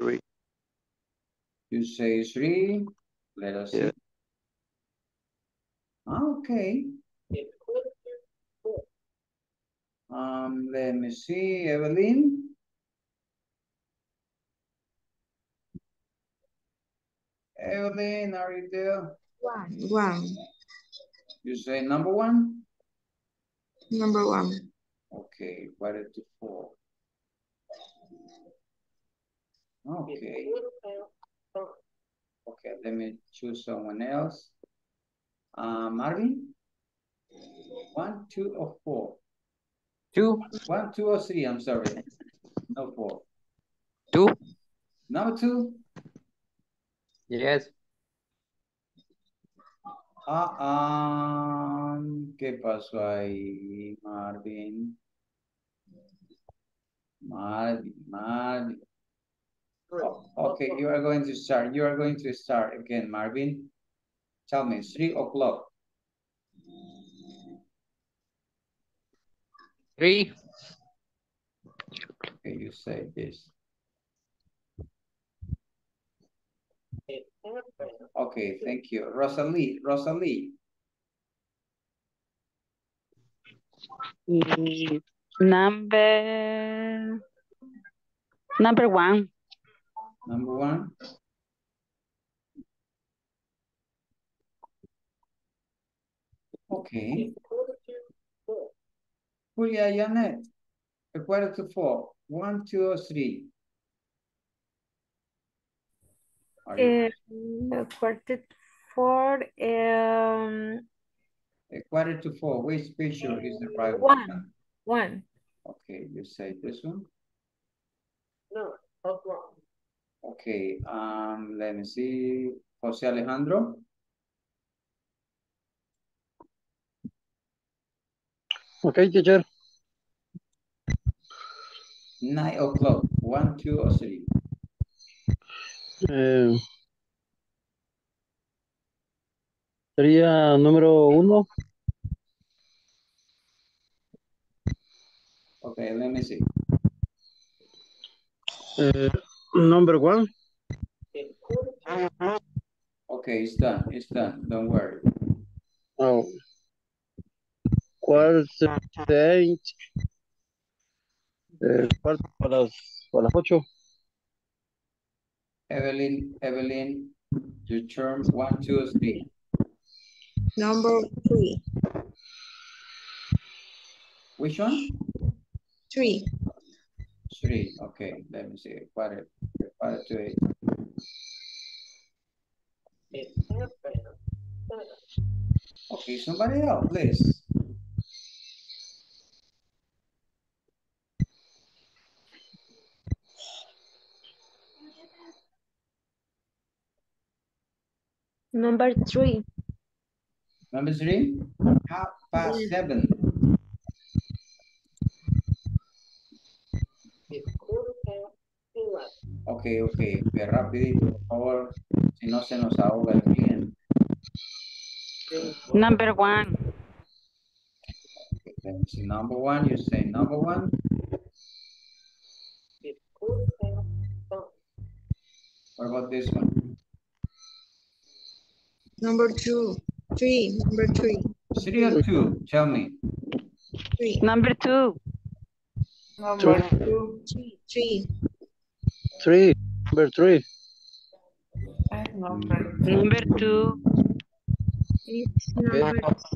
3. You say 3. Let us see. Okay. Let me see, Evelyn. 11, are you there? 1. You say number 1? Number one. Okay, what is the four? Okay. Okay, let me choose someone else. Marvin? 1, 2, or four? 2. 1, 2, or 3, I'm sorry. No, 4. 2. Number 2? Yes. ¿Qué pasó ahí, Marvin? Marvin. Oh, okay, you are going to start. You are going to start again, Marvin. Tell me, 3 o'clock. 3. Okay, you say this. Okay, thank you. Rosalie. 1. Number 1. Okay. Julia, Janet, a quarter to 4. 1, 2, or 3. A quarter to four. Which picture is the right one? 1. Okay, you say this one? No, that's wrong. Okay, let me see. José Alejandro. 9 o'clock. 1, 2, or 3. ¿Sería número 1? Okay, let me see. Number 1. Okay, it's done. Don't worry. Oh. Cuarto para las 8. Evelyn, your term 1, 2, 3. Number 3. Which one? 3. 3, okay, let me see. Quarter to 8. Okay, somebody else, please. Number 3. Number 3? 7:30. 1. Okay, rapidito, por favor, si no se nos ahoga el cliente. Number 1. Okay, number 1, you say number 1. What about this one? Number 2, 3, number 3. 3 or 2, tell me. 3. Number 2. Number 2. 3. 3. Number 3. Number 2. It's number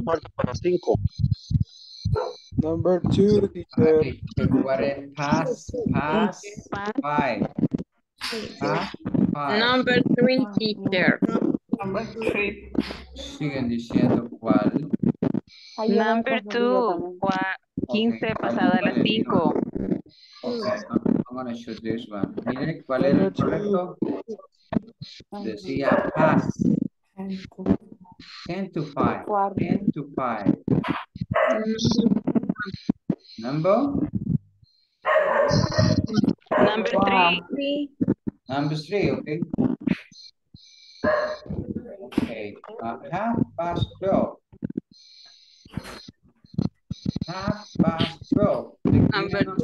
5. Number 2. Okay. Pass 5. Number 3, teacher. Number 3. Siguen diciendo cuál. Number 2. 15 pasada a las 5. Okay, I'm gonna shoot this one. Miren, ¿cuál era el correcto? Decía pass. 10 to 5. 10 to 5. Number 3. Number 3, okay. Okay, 12:30. 12:30. Number 2.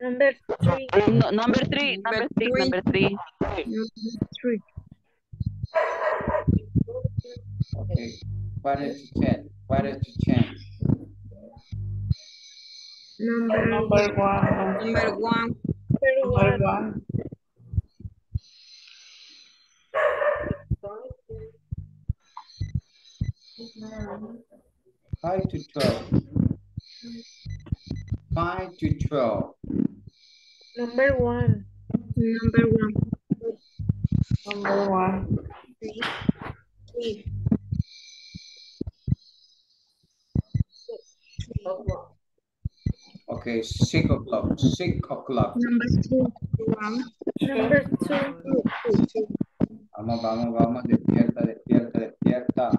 Number 3. No, number 3. Number 3. Number 3. Okay. 5:40. 5:40. Number 1. Number 1. Number 1. Number 1. 5 to 12. 5 to 12. Number one. Three. Okay, 6 o'clock. 6 o'clock. Number two. Vamos. Despierta.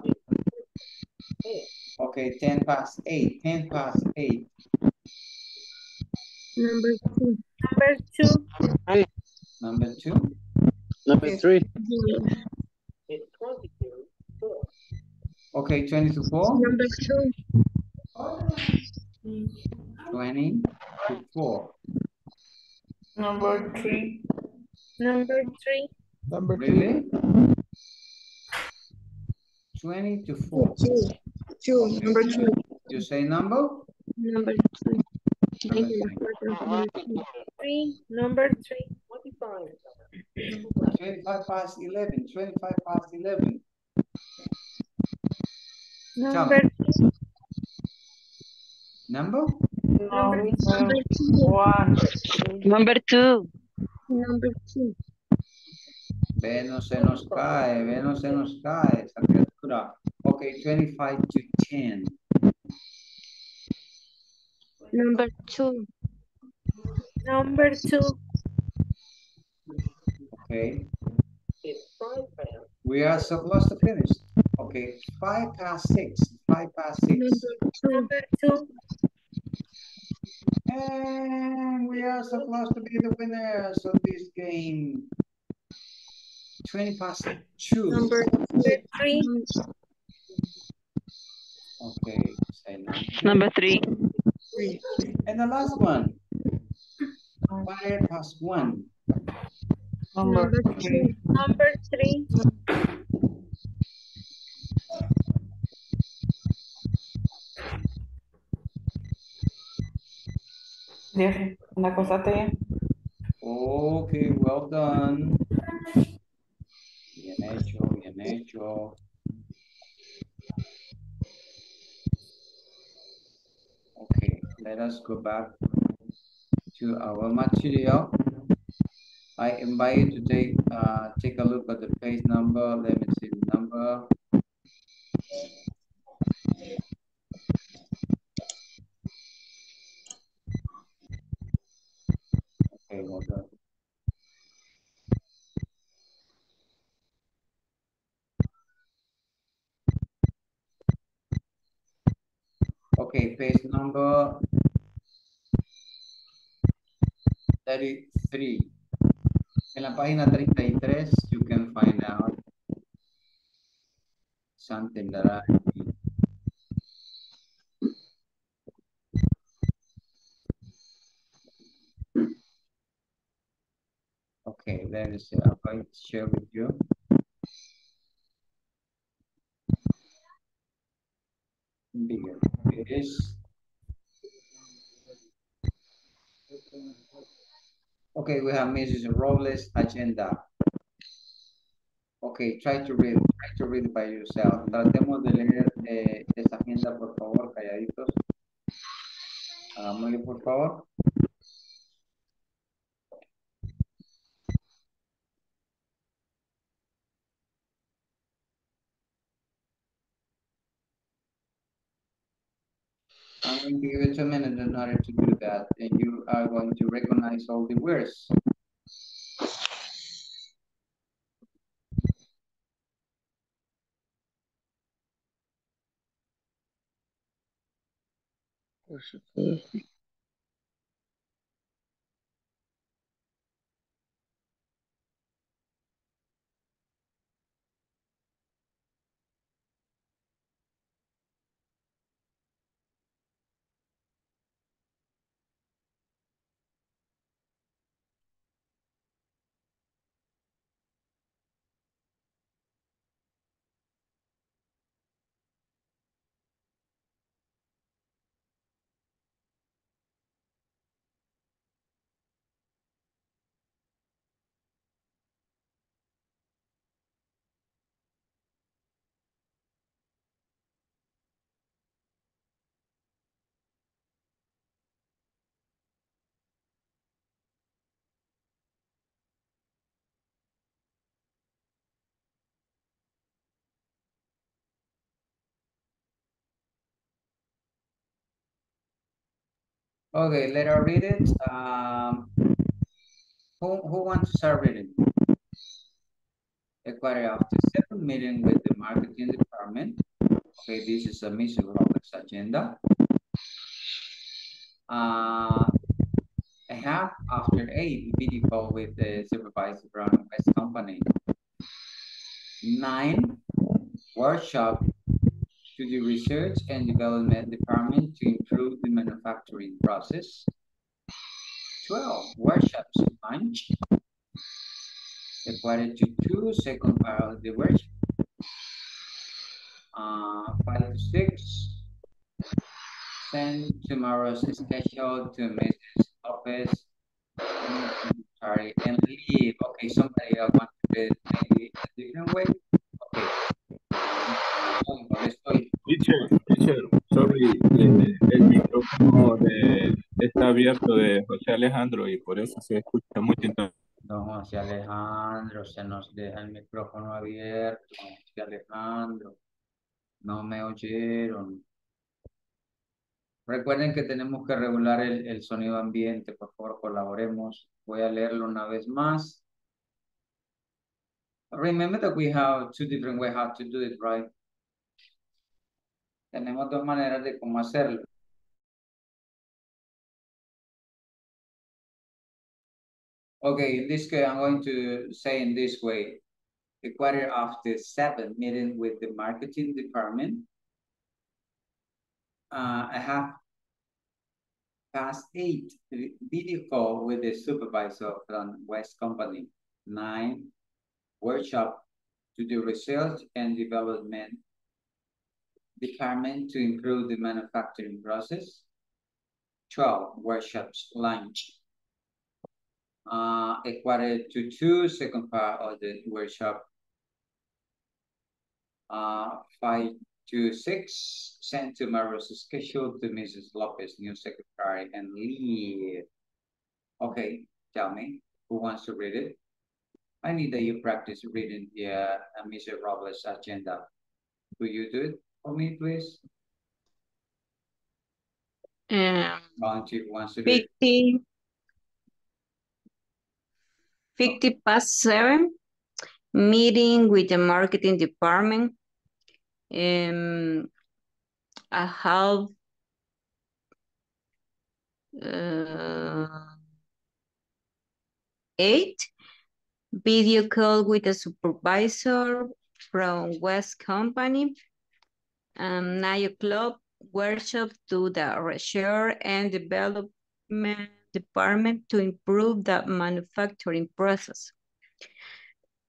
Okay, 10 past 8. 10 past 8. Number two. Number three. Okay, 20 to 4. Number 2. 20 to 4. Number 3. Number 3. Number 2. 20 to 4. Two. Okay. Number 2. You say number? Number 3. Number 3. 25. 25 past 11. 25 past 11. Number 2. Number? Number 1. Number 2. Number 2. Ve no se nos cae esa criatura. Okay, 25 to 10. Number 2. Number 2. Okay. We are so close to finish. Okay, 5 past 6. 5 past 6. Number 2. And we are so close to be the winners of this game. 20 past 2. Number 3. Okay. Number 3. And the last one. 5 past 1. Number 3. Number 3. Okay, well done. Bien hecho. Okay, let us go back to our material. I invite you to take a look at the page number. Let me see the number. Okay, well done. Okay, page number 33. En la página 33, you can find out something that I need. Okay, that is it. I'm going to share with you. Bigger page. Okay, we have Mrs. Robles' agenda. Okay, try to read by yourself. Tratemos de leer esta agenda, por favor, calladitos. Hagámosle, por favor. I'm going to give it 2 minutes in order to do that, and you are going to recognize all the words. Okay, let her read it. Who wants to start reading? Inquiry of the second meeting with the marketing department. Okay, this is a Mrs. Robles agenda. A half after 8, video call with the supervisor from West Company. 9, workshop to the research and development department to improve the manufacturing process. 12, workshops lunch. The quarter to 2, second part of the workshop. 5 to 6, send tomorrow's schedule to Mrs. Lopez and leave. Okay, somebody else wants to do it maybe a different way. Okay. Teacher, sorry, el micrófono está abierto de José Alejandro y por eso se escucha mucho. Don José Alejandro, se nos deja el micrófono abierto, José Alejandro. No me oyeron. Recuerden que tenemos que regular el sonido ambiente, por favor, colaboremos. Voy a leerlo una vez más. Remember that we have two different ways how to do it, right? Tenemos dos maneras de cómo hacerlo. Okay, in this case, I'm going to say in this way. The quarter of the 7th meeting with the marketing department. I have past 8 video call with the supervisor from West Company. 9, workshop to the research and development department to improve the manufacturing process. 12, workshops lunch. A quarter to 2, second part of the workshop. 5 to 6, send tomorrow's schedule to Mrs. Lopez, new secretary, and leave. Okay, tell me, who wants to read it? I need that you practice reading the Mrs. Robles agenda. Will you do it for me, please? Volunteer wants to do it. 50 past 7, meeting with the marketing department. I have eight video call with a supervisor from West Company. 9 o'clock workshop to the research and development department to improve the manufacturing process.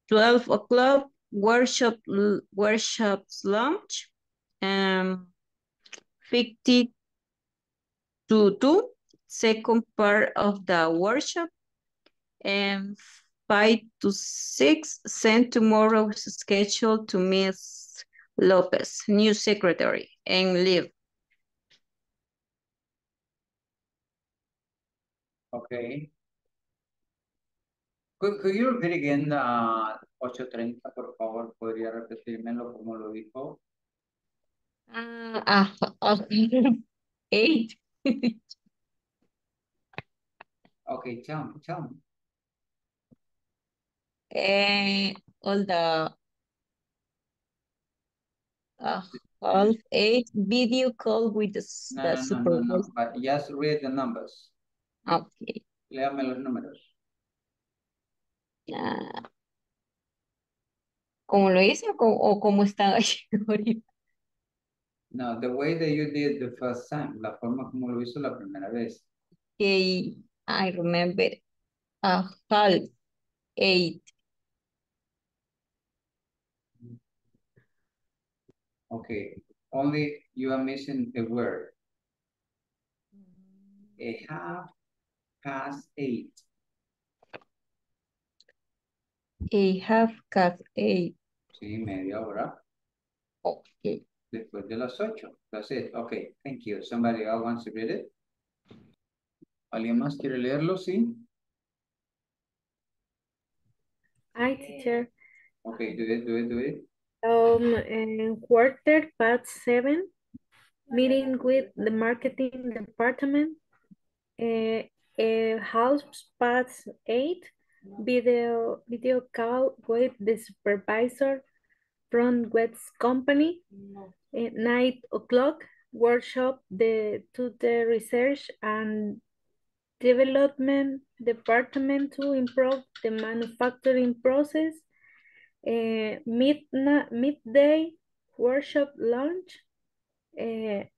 12 o'clock. Workshops launch, 50 to 2, second part of the workshop, and 5 to 6, send tomorrow's schedule to Ms. Lopez, new secretary, and leave. Okay. Could you repeat again the 8:30, por favor? ¿Podría repetírmelo como lo dijo? Eight. Okay, tell me. All 8 video call with the supervisor. No, but just read the numbers. Okay. Léame los números. ¿Cómo lo hice o cómo están allí ahorita? No, the way that you did the first time, la forma como lo hizo la primera vez. Okay, I remember. 8:30. Okay, only you are missing a word. A 8:30. A 8:30. Sí, media hora. Okay. Después de las 8. That's it. Okay, thank you. Somebody else wants to read it? ¿Alguien más quiere leerlo? Sí. Hi, teacher. Okay, do it. Quarter past 7, meeting with the marketing department. 8:30, video call with the supervisor from West Company. 9:00, workshop to the research and development department to improve the manufacturing process. Midday, workshop lunch. 1:45,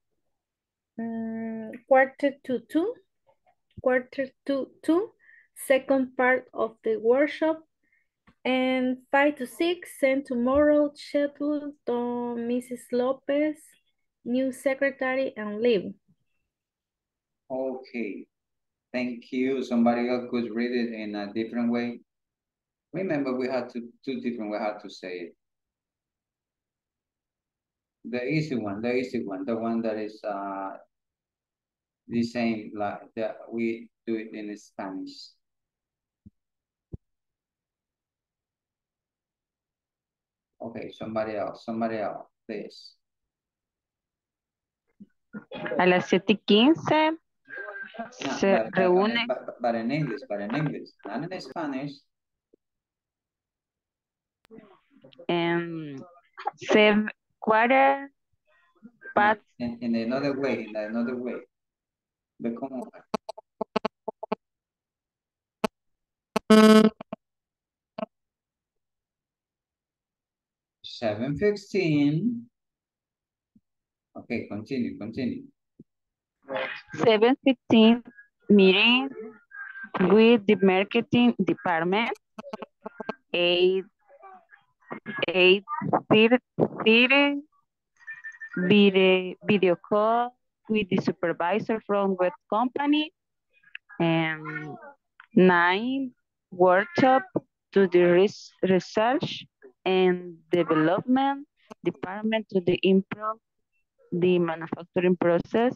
second part of the workshop, and 5:00 to 6:00, send tomorrow schedule to Mrs. Lopez, new secretary, and leave. Okay, thank you. Somebody else could read it in a different way. Remember, we had two different ways how to say it. The easy one, the one that is the same like that we do it in Spanish. Okay, somebody else, please. A las 7:15 se reúne. But in English, not in Spanish. In another way, The common way. 7:15. Okay, continue. 7:15 meeting with the marketing department. 8:30 video call with the supervisor from Web Company, and 9 workshop to the research and development department to the improve the manufacturing process.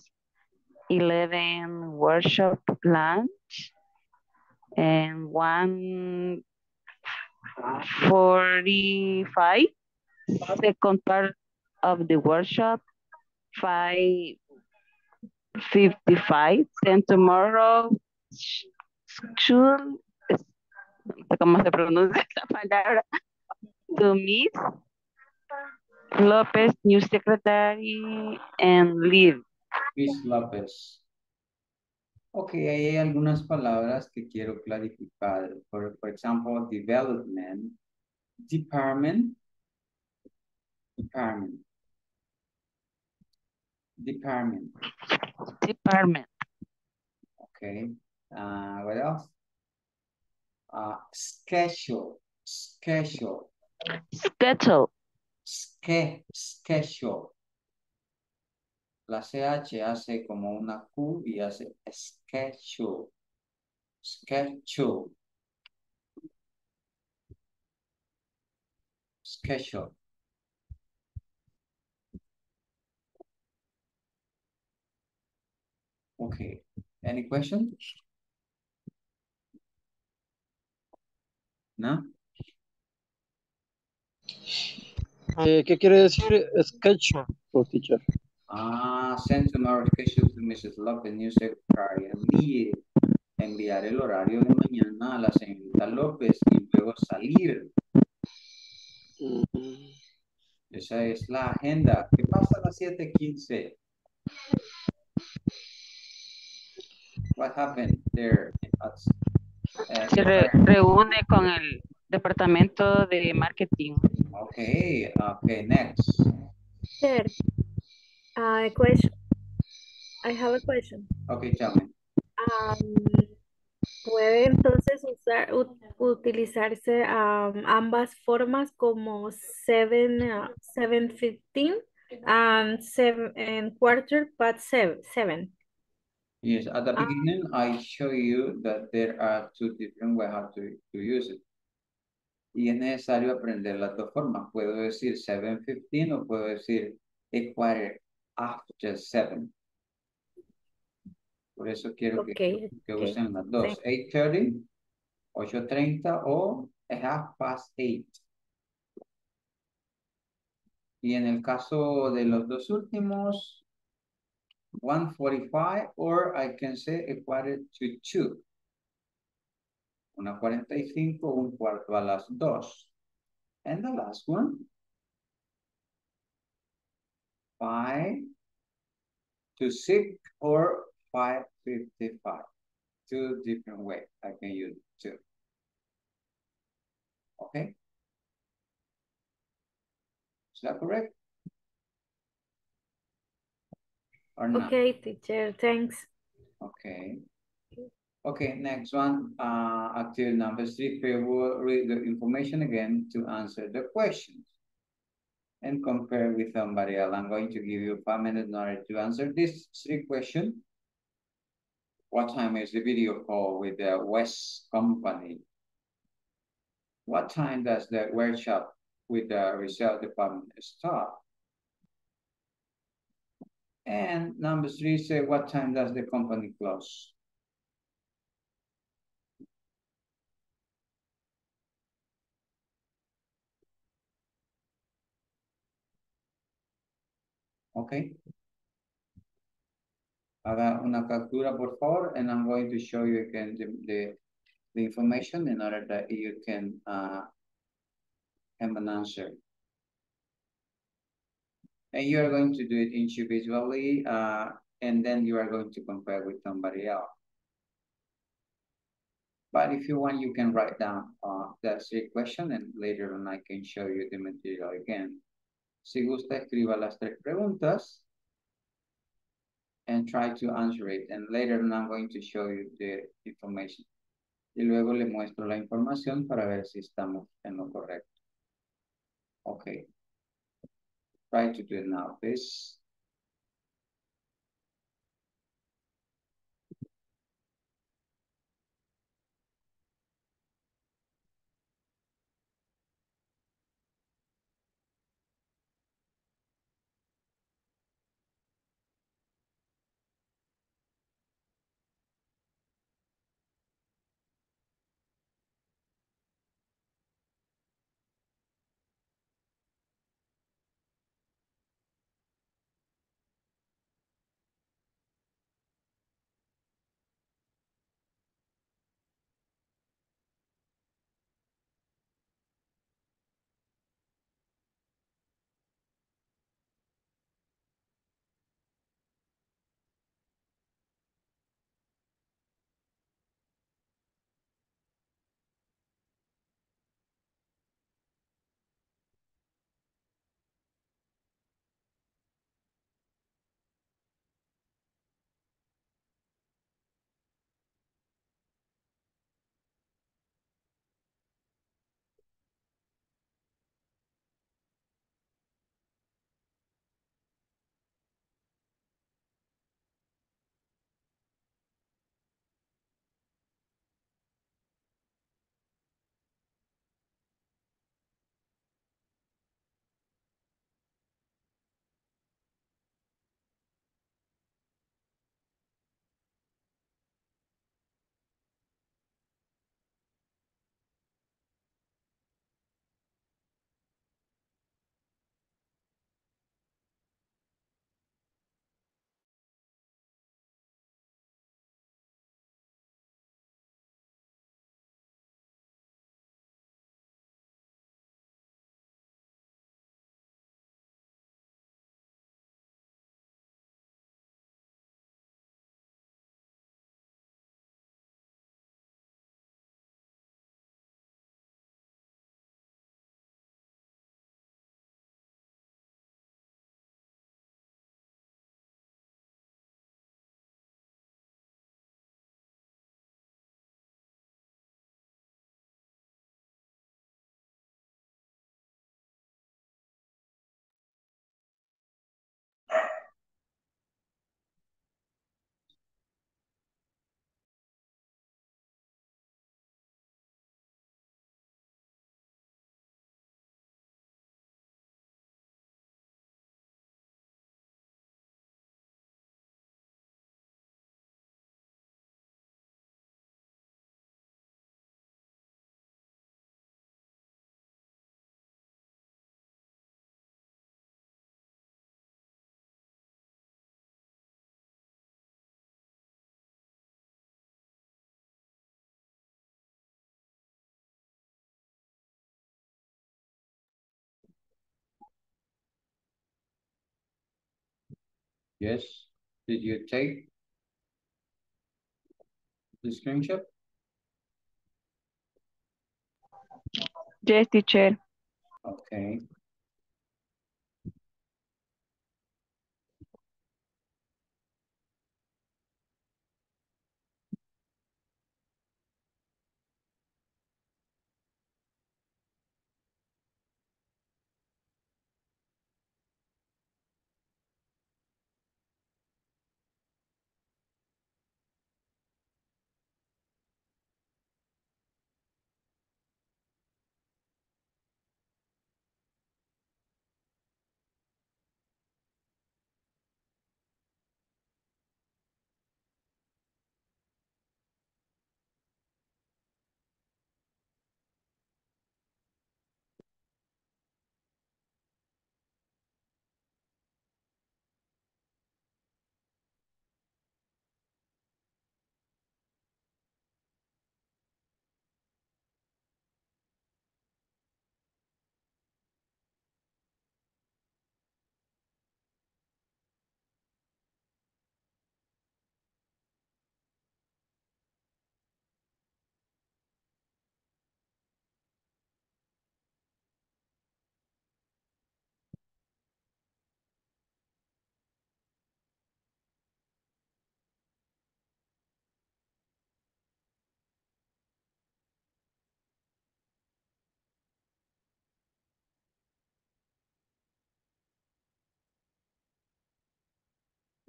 11 workshop lunch, and 1:45 second part of the workshop. 5:55 and tomorrow school to meet Lopez, new secretary, and leave. Miss Lopez. Ok, hay algunas palabras que quiero clarificar. For example, development, department. Okay. What else? Schedule. La CH hace como una Q y hace schedule. Okay, any question? No? ¿Qué quiere decir schedule, teacher? Send tomorrow schedule to Mrs. Lopez, new secretary. Enviar el horario de mañana a la señorita López y luego salir. Esa es la agenda. ¿Qué pasa a las 7:15? What happened there? Se reúne con el departamento de marketing. Okay, next. Sure. I have a question. Okay, tell me. ¿Puede entonces utilizarse ambas formas como 7:15 and 7:15? Yes, at the beginning, I show you that there are two different ways how to use it. Y es necesario aprender las dos formas. Puedo decir 7:15 o puedo decir a quarter after 7. Por eso quiero que usen las dos. 8:30, 8:30 o 8:30. Y en el caso de los dos últimos, 1:45, or I can say a quarter to 2. 1:45, un cuarto a las 2. And the last one, 5 to 6 or 5:55. Two different ways I can use two. Okay. Is that correct? Or not? Okay, teacher, thanks. Okay. Okay, next one, activity number 3, will read the information again to answer the questions and compare with somebody else. I'm going to give you 5 minutes in order to answer these 3 questions. What time is the video call with the West Company? What time does the workshop with the resale department start? And number 3, say what time does the company close? Okay. Haga una captura, por favor, and I'm going to show you again the information in order that you can have an answer. And you are going to do it individually, and then you are going to compare with somebody else. But if you want, you can write down that 3 questions, and later on I can show you the material again. Si gusta, escriba las 3 preguntas and try to answer it. And later on, I'm going to show you the information. Y luego le muestro la información para ver si estamos en lo correcto. Okay. Try to do it now, please. Yes. Did you take the screenshot? Yes, teacher. Okay.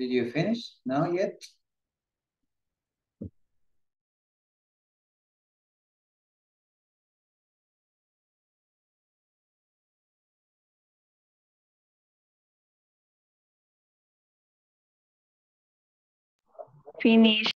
Did you finish? Not yet? Finish.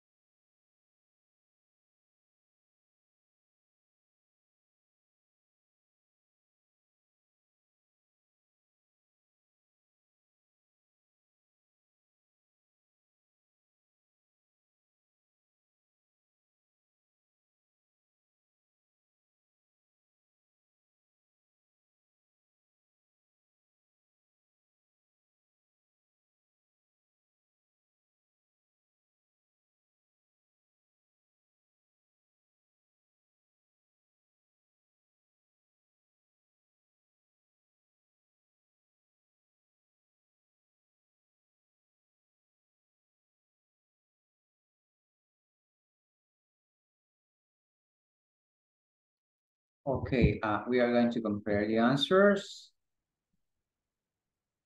Okay, we are going to compare the answers.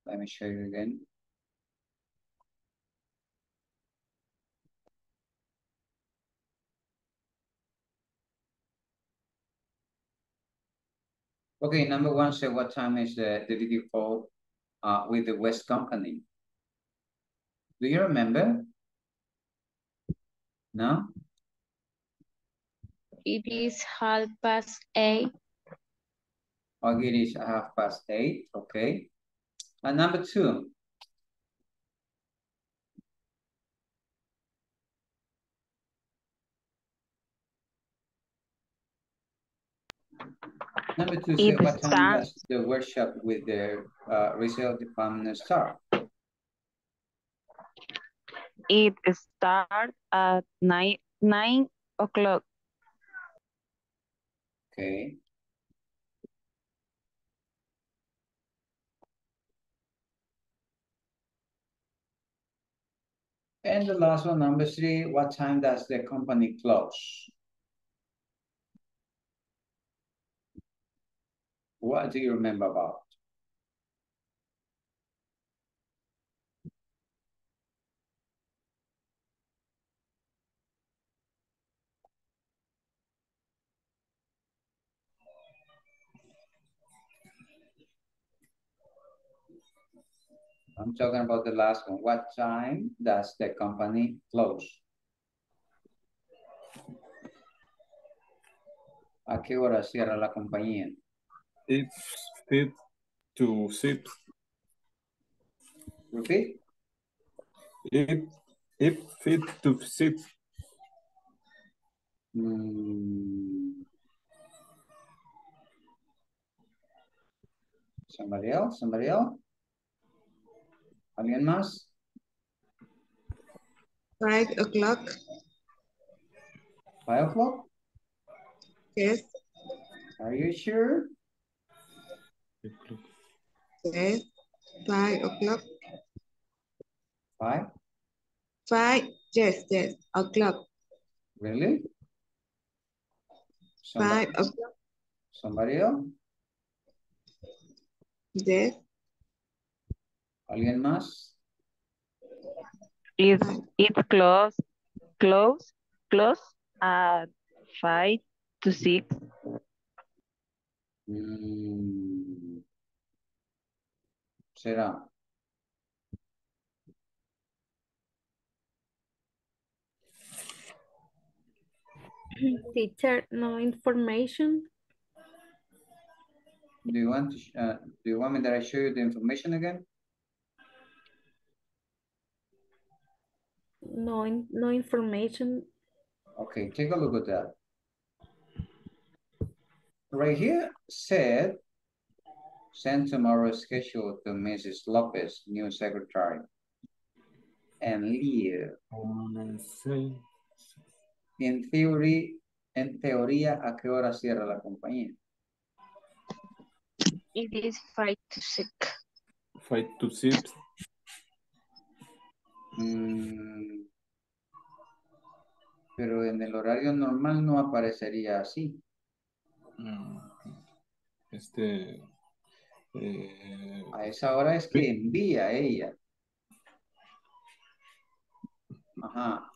Let me show you again. Okay, number one, so what time is the video call with the West Company? Do you remember? No? It is 8:30. Oh, it is 8:30, okay. And number two. Number two, so what time does the workshop with the resale department start? It starts at 9 o'clock. Okay. And the last one, number three, what time does the company close? What do you remember about? I'm talking about the last one. What time does the company close? ¿A qué hora cierra la compañía? It's 5 to 6. Repeat? It's 5 to 6. Somebody else? ¿Alguien más? 5 o'clock. 5 o'clock? Yes. Are you sure? Yes, 5 o'clock. 5? 5, yes, yes, o'clock. Really? Somebody, 5 o'clock. Somebody else? Yes. ¿Alguien más? It's close at 5 to 6. Será. Teacher, no information. Do you want me that I show you the information again? No information. Okay, take a look at that. Right here said, send tomorrow's schedule to Mrs. Lopez, new secretary, and leave. En teoría, ¿a qué hora cierra la compañía? It is 5 to 6. 5 to 6. Pero en el horario normal no aparecería así. A esa hora es que envía ella. Ajá.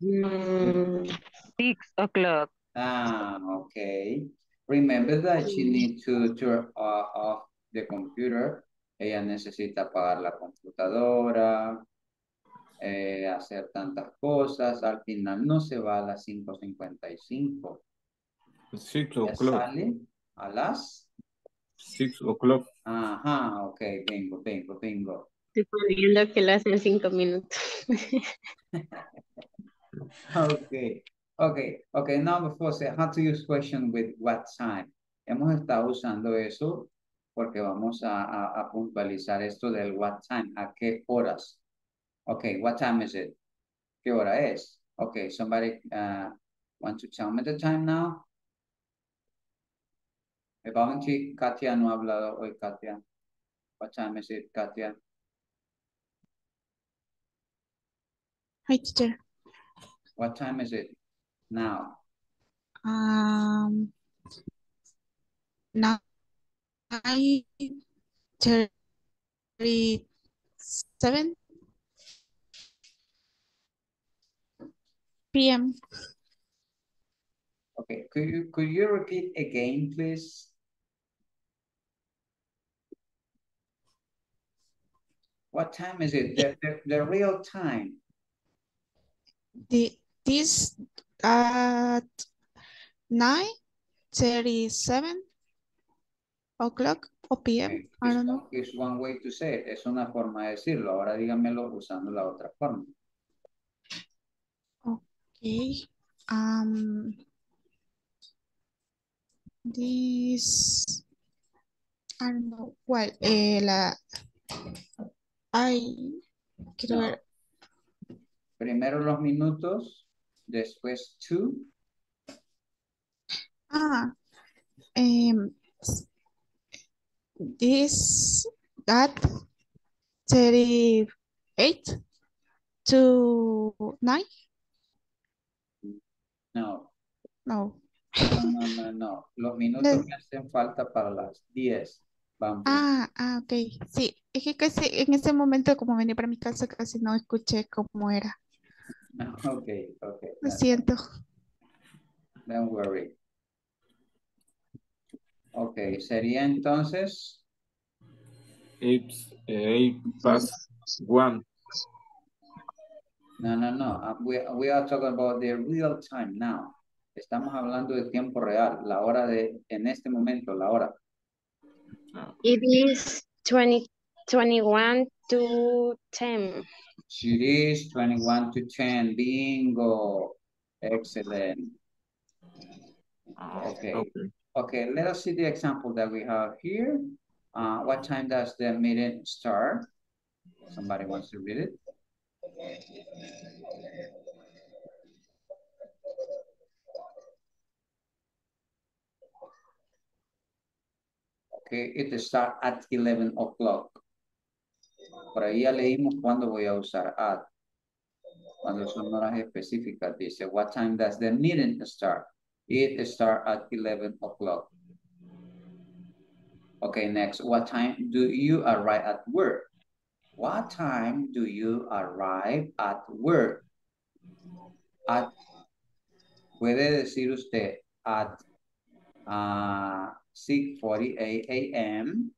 6 o'clock. Ah, okay. Remember that she needs to turn off the computer. Ella necesita apagar la computadora, hacer tantas cosas. Al final no se va a las 5:55. 6 o'clock. Sale a las 6 o'clock. Ajá, okay, bingo. Estoy poniendo que la hacen 5 minutos. Okay. Now before say how to use question with what time. Hemos estado usando eso porque vamos a puntualizar esto del what time, a qué horas. Okay, what time is it? ¿Qué hora es? Okay, somebody want to tell me the time now? Katia no ha hablado hoy, Katia. What time is it, Katia? Hi, teacher. What time is it now? Now 9:37 p.m. Okay, could you repeat again, please? What time is it? The real time. This at 9:37 o'clock or p.m. Okay. I don't know. It's one way to say it. Es una forma de decirlo. Ahora dígamelo usando la otra forma. Okay. This, I don't know. Well, quiero ver. Primero los minutos, después two. This at 38 to 9. No. Los minutos que hacen falta para las 10. Vamos. Ok. Sí, es que casi en ese momento, como venía para mi casa, casi no escuché cómo era. Okay. Lo siento. Don't worry. Okay, sería entonces 8:08. No. We are talking about the real time now. Estamos hablando de tiempo real, la hora de en este momento, la hora. It is 21 to 10. It is 21 to 10. Bingo. Excellent. Okay, let us see the example that we have here. What time does the meeting start? Somebody wants to read it. It starts at 11 o'clock. Por ahí ya leímos cuándo voy a usar at. Cuando son horas específicas, dice, what time does the meeting start? It starts at 11 o'clock. Okay, next, what time do you arrive at work? What time do you arrive at work? At, puede decir usted, at 6:48 a.m.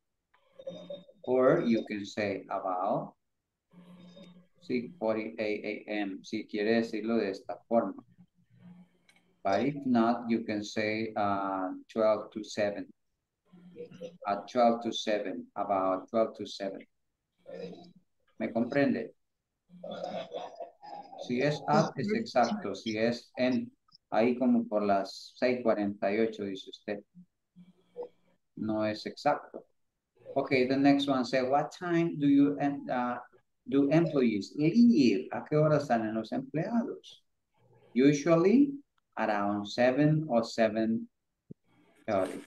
or you can say about 6:48 a.m. si quiere decirlo de esta forma. But if not, you can say 12 to 7. At 12 to 7, about 12 to 7. ¿Me comprende? Si es at, es exacto. Si es en, ahí como por las 6:48, dice usted. No es exacto. Okay, the next one says, what time do you do employees leave? ¿A qué hora salen los empleados? Usually around 7 or 7:30.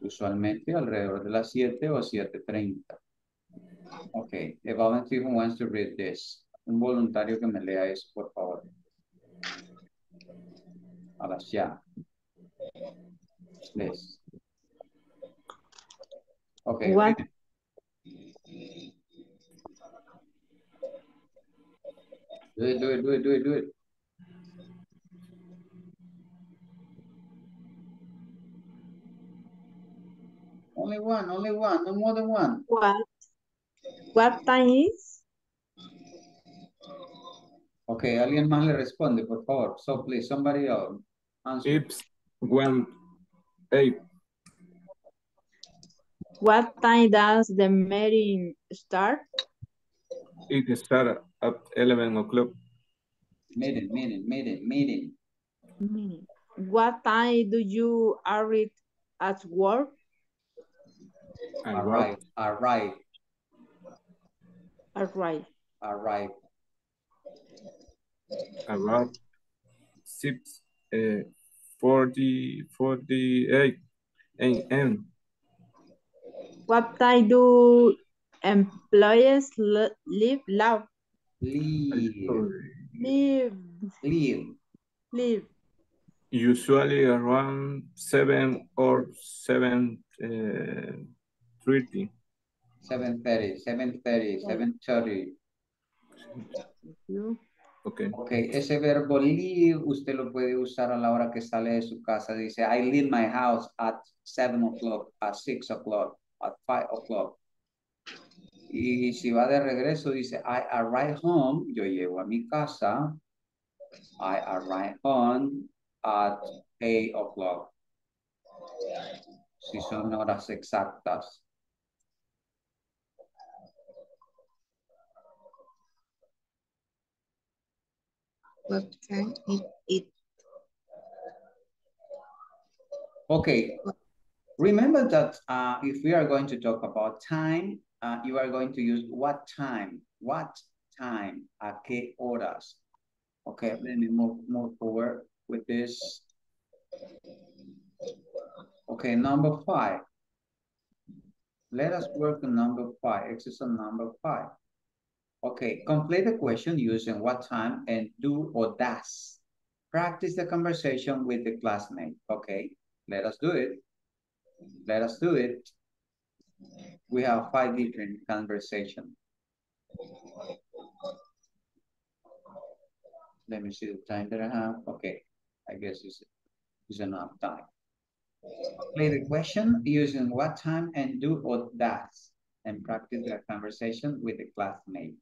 Usualmente alrededor de las 7 o 7:30. Okay, a volunteer who wants to read this. Un voluntario que me lea eso, por favor. Ahora ya. Please. Okay. What? Do it. Only one, no more than one. What time is? Okay, alguien más le responde, por favor. So please, somebody else answer. It's 1:08. What time does the meeting start? It starts at 11 o'clock. Meeting. What time do you arrive at work? Arrive. 6:48 a.m. What time do employees leave? Leave. Usually around 7 or 7:30. 7:30. Okay, ese verbo leave usted lo puede usar a la hora que sale de su casa. Dice, I leave my house at 7 o'clock, at 6 o'clock, at 5 o'clock. Y si va de regreso, dice, I arrive home, yo llego a mi casa. I arrive home at 8 o'clock. Si son horas exactas. What time is it? Okay. Remember that if we are going to talk about time, you are going to use what time. What time? A qué horas? Okay, let me move forward with this. Okay, number 5. Let us work on number 5. Exercise number 5. Okay, complete the question using what time and do or does. Practice the conversation with the classmate. Okay, let us do it. We have 5 different conversations. Let me see the time that I have. Okay, I guess it's enough time. Complete the question using what time and do or does. And practice the conversation with the classmate.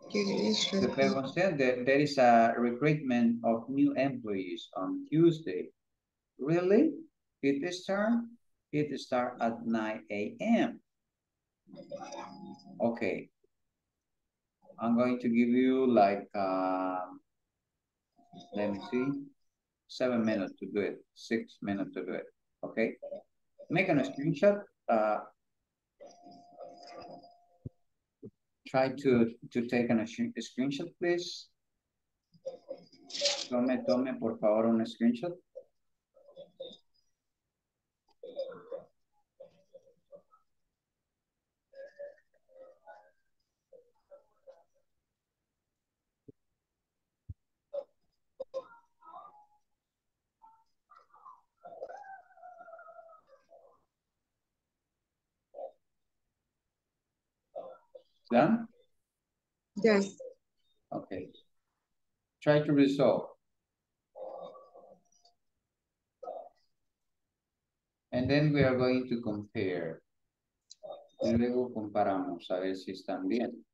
The person said that there is a recruitment of new employees on Tuesday. Really? It starts at 9 a.m. Okay. I'm going to give you like, let me see, 7 minutes to do it, 6 minutes to do it. Okay. Make a screenshot. Try to take a screenshot, please. Tome, por favor, un screenshot. Done? Yes. Okay. Try to resolve. And then we are going to compare. Y luego comparamos a ver si están bien.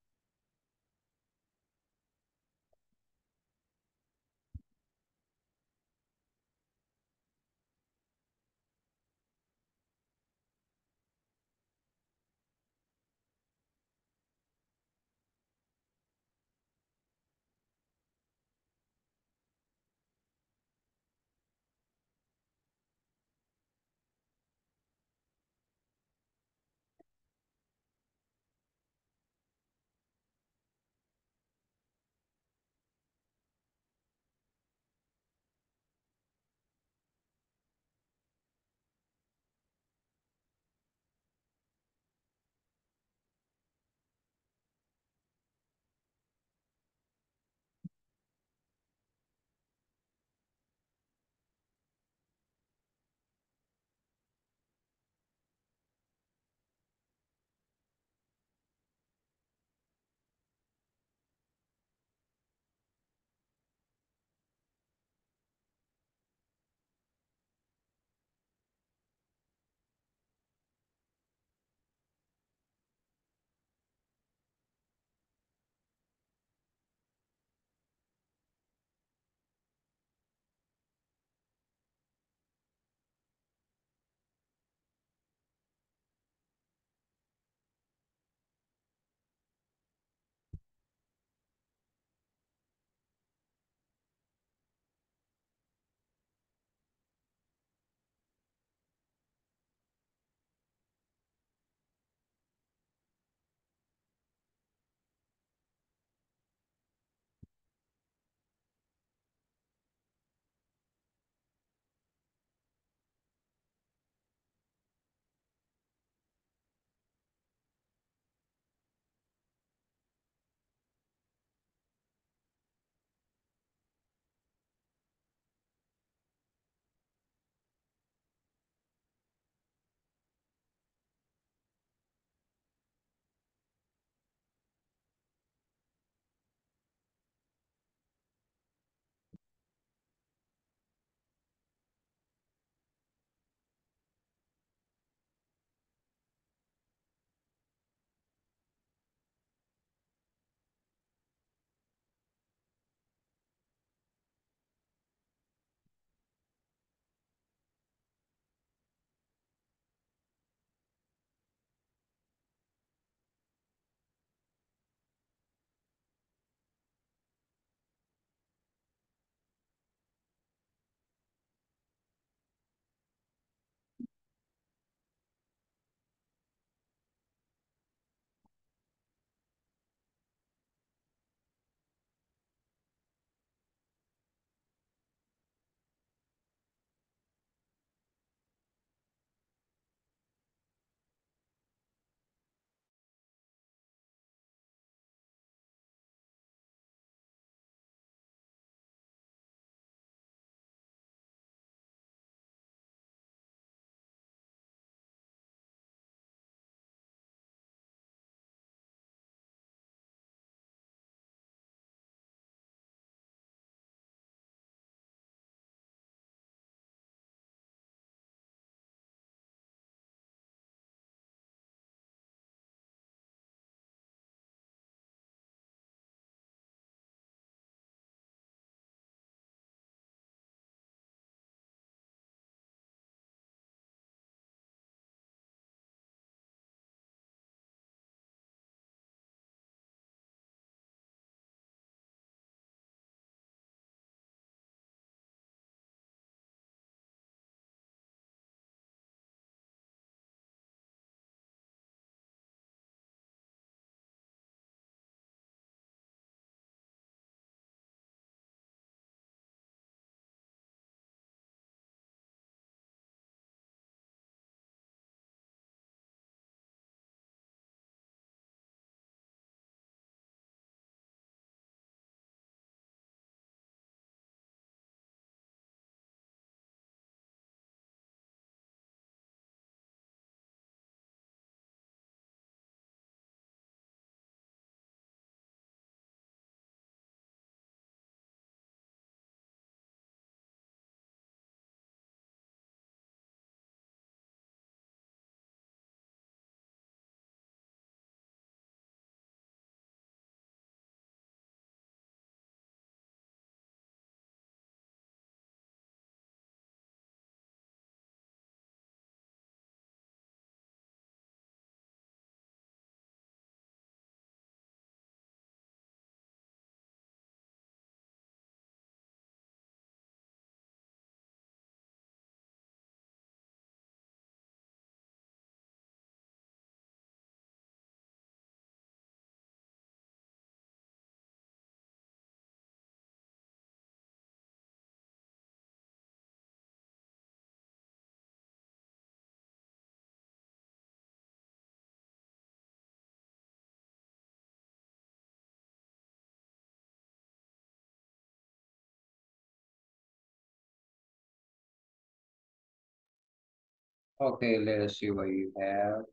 Okay, let us see what you have.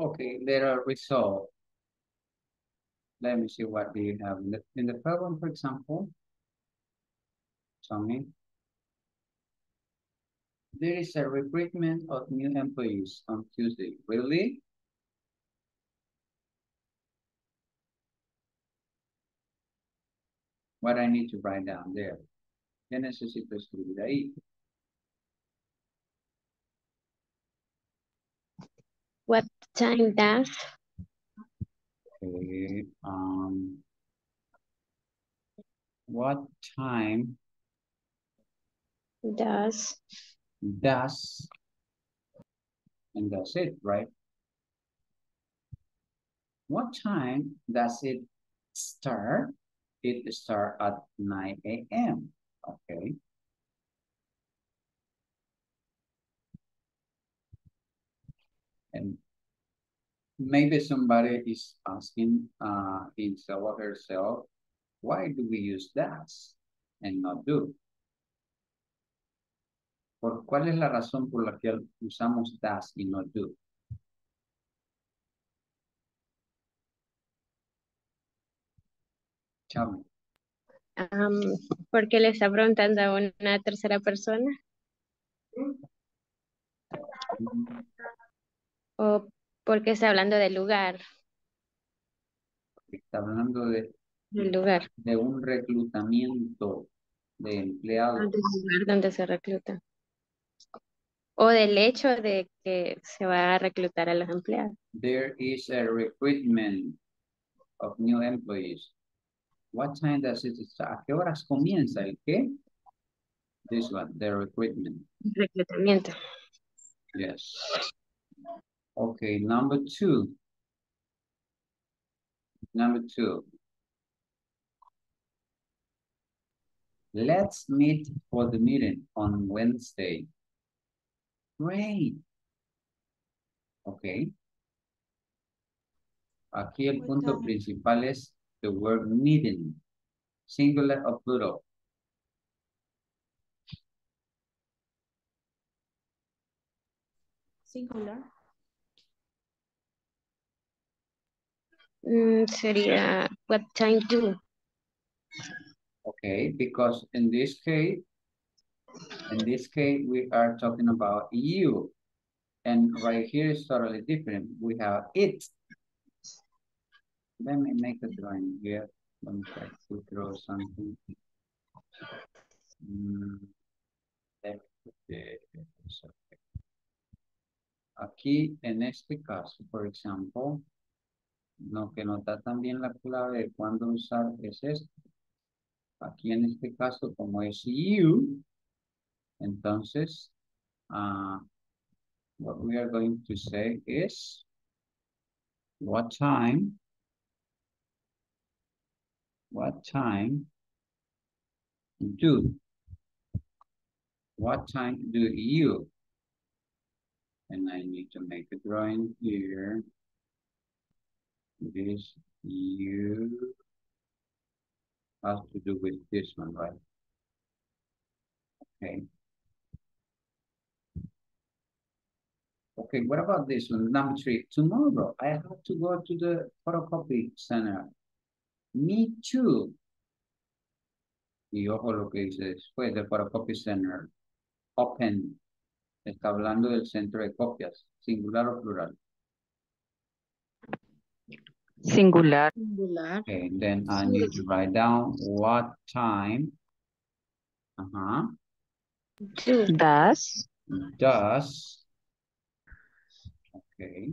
Okay, there are results. Let me see what do you have in the problem, for example. Sonia, there is a recruitment of new employees on Tuesday. Really? What I need to write down there. ¿Qué necesito escribir ahí? What time does? Okay, what time does, and that's it, right? What time does it start? It starts at 9 AM, okay. And maybe somebody is asking himself or herself, why do we use does and not do? ¿Por cuál es la razón por la que usamos does y no do? Chame. ¿Por qué le está preguntando a una tercera persona? ¿O porque está hablando del lugar? Está hablando del lugar. De un reclutamiento de empleados. Del lugar donde se recluta. O del hecho de que se va a reclutar a los empleados. There is a recruitment of new employees. What time does it start? ¿A qué horas comienza el qué? This one, the recruitment. Reclutamiento. Yes. Okay, number 2. Number 2. Let's meet for the meeting on Wednesday. Great. Okay. Aquí el punto principal es the word meeting. Singular or plural? Singular. Sería, what time do? Okay, because in this case, we are talking about you. And right here is totally different. We have it. Let me make a drawing here. Let me try to draw something. Let me put this. Okay. Aquí, en este caso, por ejemplo, lo que nos da también la clave de cuándo usar es esto. Aquí en este caso, como es you, entonces, what we are going to say is, what time do you? And I need to make a drawing here. This you has to do with this one, right? Okay. Okay, what about this one? Number 3, tomorrow I have to go to the photocopy center. Me too. Y ojo lo que dice después, the photocopy center. Open. Está hablando del centro de copias. ¿Singular o plural? Singular. Singular. Okay, and then I need to write down what time. Does. Okay.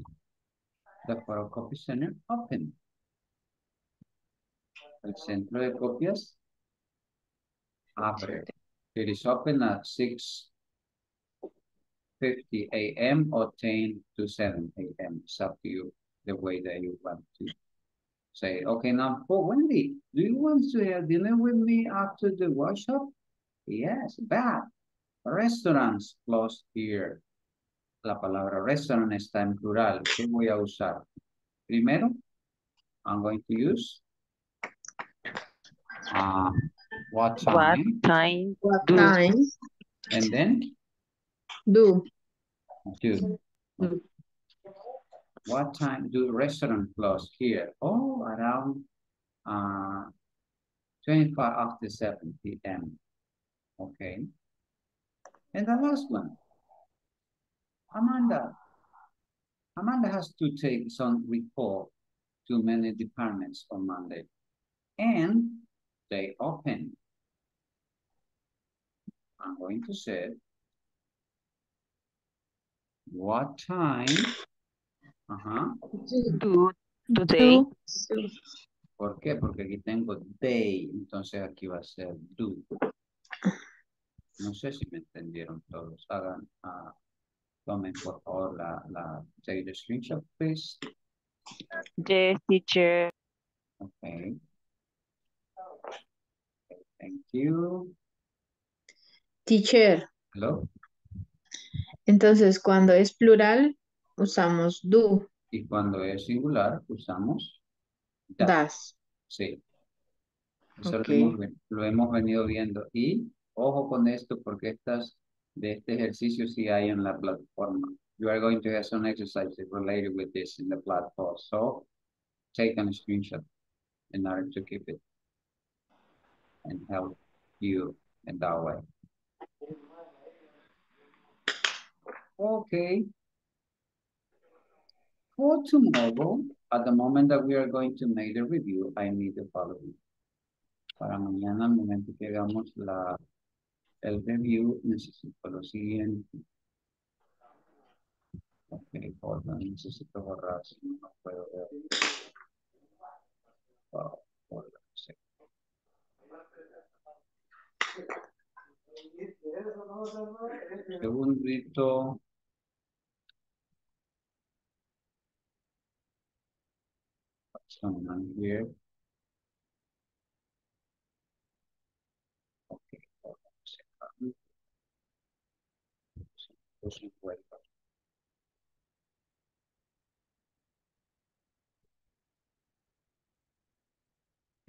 The photocopy center open. El centro de copias abre. It is open at 6:50 a.m. or 10 to 7 a.m. It's up to you the way that you want to say. Okay, now, Wendy, do you want to have dinner with me after the workshop? Yes, but restaurants closed here. La palabra restaurant está en plural. ¿Qué voy a usar? Primero, I'm going to use what time? What time? What time? And then? Do. Do. What time do restaurant close here? Oh, around 25 after 7 p.m. Okay. And the last one. Amanda. Amanda has to take some report to many departments on Monday. And they open. I'm going to say, what time do they? ¿Por qué? Porque aquí tengo they, entonces aquí va a ser do. No sé si me entendieron todos. Hagan, tomen por favor la take the screenshot, please. Yes, teacher. Okay. Thank you. Teacher. Hello. Entonces, cuando es plural, usamos do. Y cuando es singular, usamos das. Das. Sí. Eso okay. Lo hemos venido viendo. Y ojo con esto, porque este ejercicio sí hay en la plataforma. You are going to have some exercises related with this in the platform. So, take a screenshot in order to keep it and help you in that way. Okay. For tomorrow, at the moment that we are going to make the review, I need the following. Para mañana, al momento que hagamos el review, necesito lo siguiente. Okay, hold on, necesito borrar si no puedo ver. Oh, hold on a second. Segundito. Going on here. Okay, hold on a second.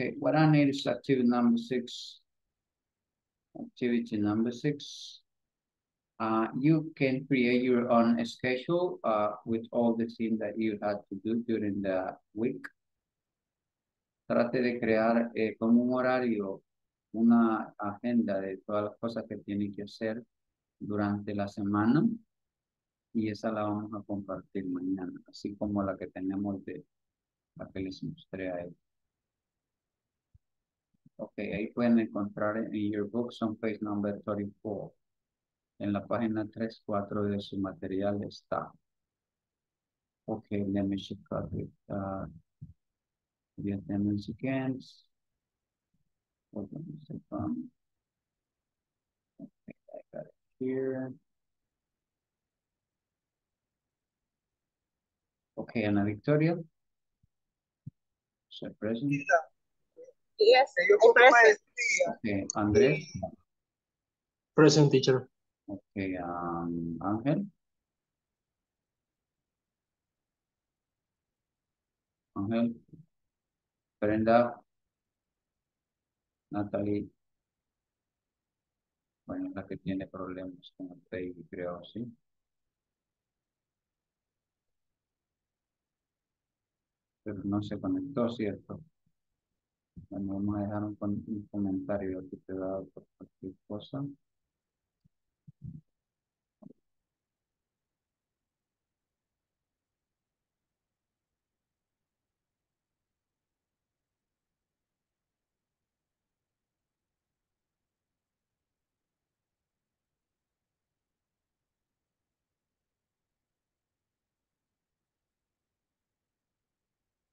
Okay, what I need is activity number 6. Activity number 6. You can create your own schedule with all the things that you had to do during the week. Trate de crear como un horario, una agenda de todas las cosas que tiene que hacer durante la semana y esa la vamos a compartir mañana, así como la que tenemos de la que les mostré ahí. Ok, ahí pueden encontrar en your books on page number 34. En la página 34 de su material está. Ok, let me check out it. The attendance again. Hold on a second. Okay, I got it here. Okay, Ana Victoria. Is that present? Yes, present. Okay, Andres. Present, teacher. Okay, Angel. Ángel, Brenda, Natalie. Bueno, la que tiene problemas con el baby, creo, sí. Pero no se conectó, ¿cierto? Bueno, vamos a dejar un comentario aquí pegado por cualquier cosa.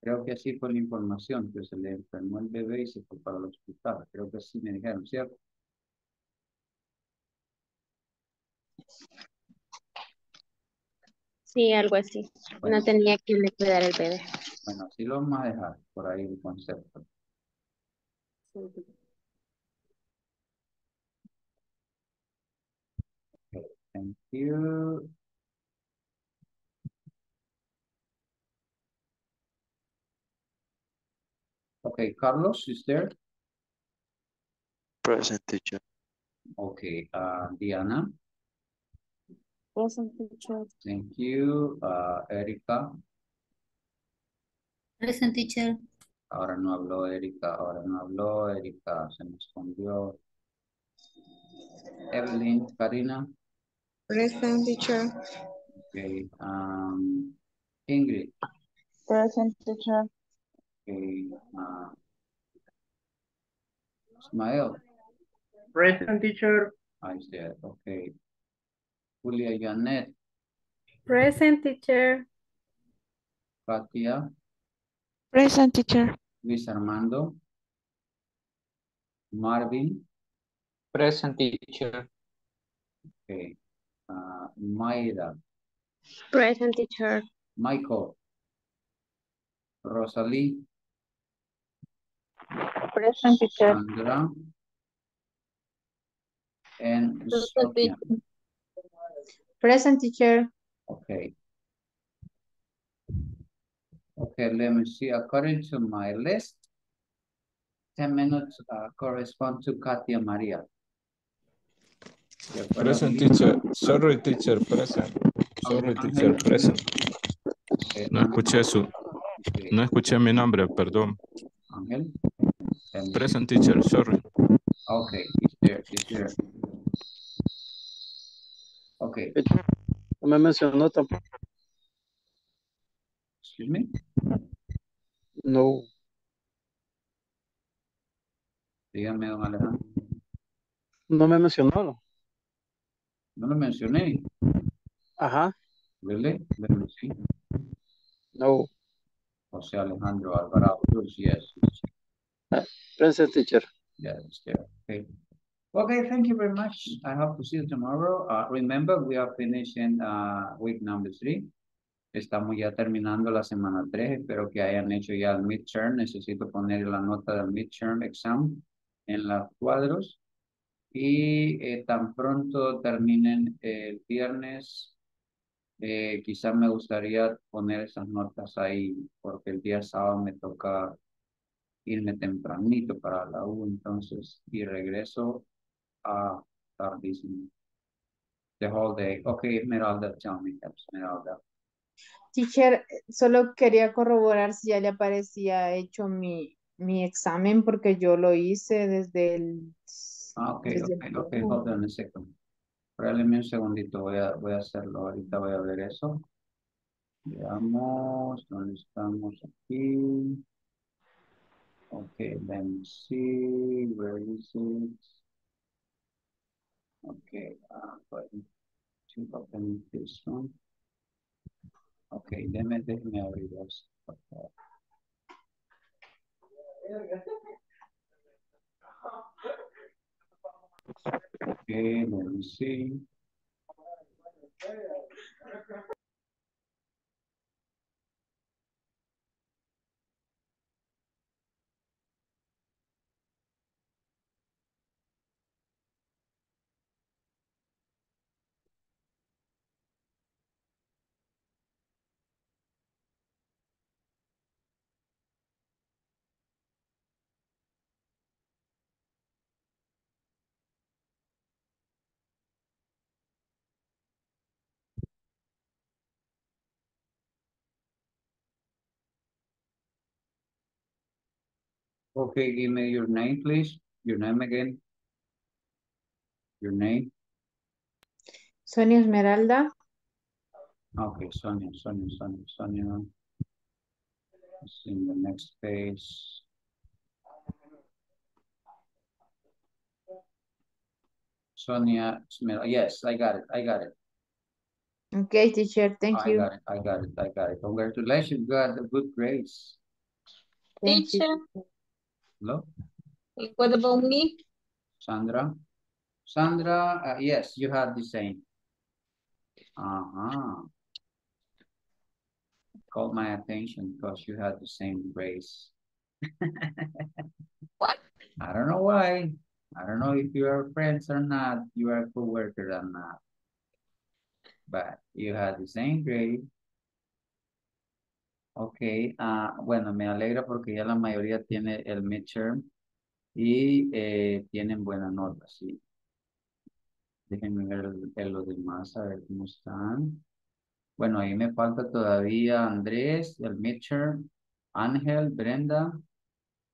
Creo que así fue la información, que se le enfermó el bebé y se fue para el hospital. Creo que así me dijeron, ¿cierto? Sí, algo así. Bueno, no tenía quien le cuidara el bebé. Bueno, así lo vamos a dejar por ahí el concepto. Sí. Okay, thank you. Okay, Carlos, is there? Present, teacher. Okay, Diana. Present, teacher. Thank you. Erika. Present, teacher. Ahora no habló Erika, se me escondió. Evelyn, Karina. Present, teacher. Okay, Ingrid. Present, teacher. Okay, Ismael. Present, teacher. I said, okay. Julia Janet. Present, teacher. Katia. Present, teacher. Luis Armando. Marvin. Present, teacher. Okay. Mayra. Present, teacher. Michael. Rosalie. Present, teacher. Sandra. And Sonia. Present, teacher. Okay. Okay, let me see. According to my list, 10 minutes correspond to Katia Maria. Present, teacher. Sorry, teacher. Present. Sorry, teacher. Present. Okay. No escuché eso. No escuché mi nombre, perdón. Ángel. Present, teacher, sorry. Okay, it's there. Okay. No me mencionó tampoco. Excuse me? No. Dígame, don Alejandro. No me mencionó. No lo mencioné. Ajá. ¿Really? Sí. No. José Alejandro Alvarado, yes. Present, teacher. Yes, okay. Okay, thank you very much. I hope to see you tomorrow. Remember, we are finishing week number 3. Estamos ya terminando la semana 3. Espero que hayan hecho ya el midterm. Necesito poner la nota del midterm exam en los cuadros. Y tan pronto terminen el viernes. Quizás me gustaría poner esas notas ahí porque el día sábado me toca irme tempranito para la U, entonces, y regreso a tardísimo. The whole day. Ok, Esmeralda, tell me, Esmeralda. Teacher, solo quería corroborar si ya le aparecía hecho mi examen porque yo lo hice desde el... Ah, ok, ok, hold on a second. Probablemente un segundito, voy a hacerlo, ahorita voy a ver eso. Veamos, ¿dónde estamos aquí? Ok, let me see, where is it? Ok, but to open this one. Ok, déjeme abrir eso, por favor. Okay, let me see. Okay, give me your name, please. Your name again. Your name. Sonia Esmeralda. Okay, Sonia. It's in the next page. Sonia Esmeralda. Yes, I got it. Okay, teacher, thank you. I got it. Congratulations, you got a good grades. Teacher. Hello? What about me? Sandra, yes, you have the same. Called my attention because you had the same grades. What? I don't know why. I don't know if you are friends or not. You are a co-worker or not. But you had the same grade. Ok, bueno, me alegra porque ya la mayoría tiene el midterm y tienen buenas notas, sí. Déjenme ver los demás, a ver cómo están. Bueno, ahí me falta todavía Andrés, el midterm, Ángel, Brenda,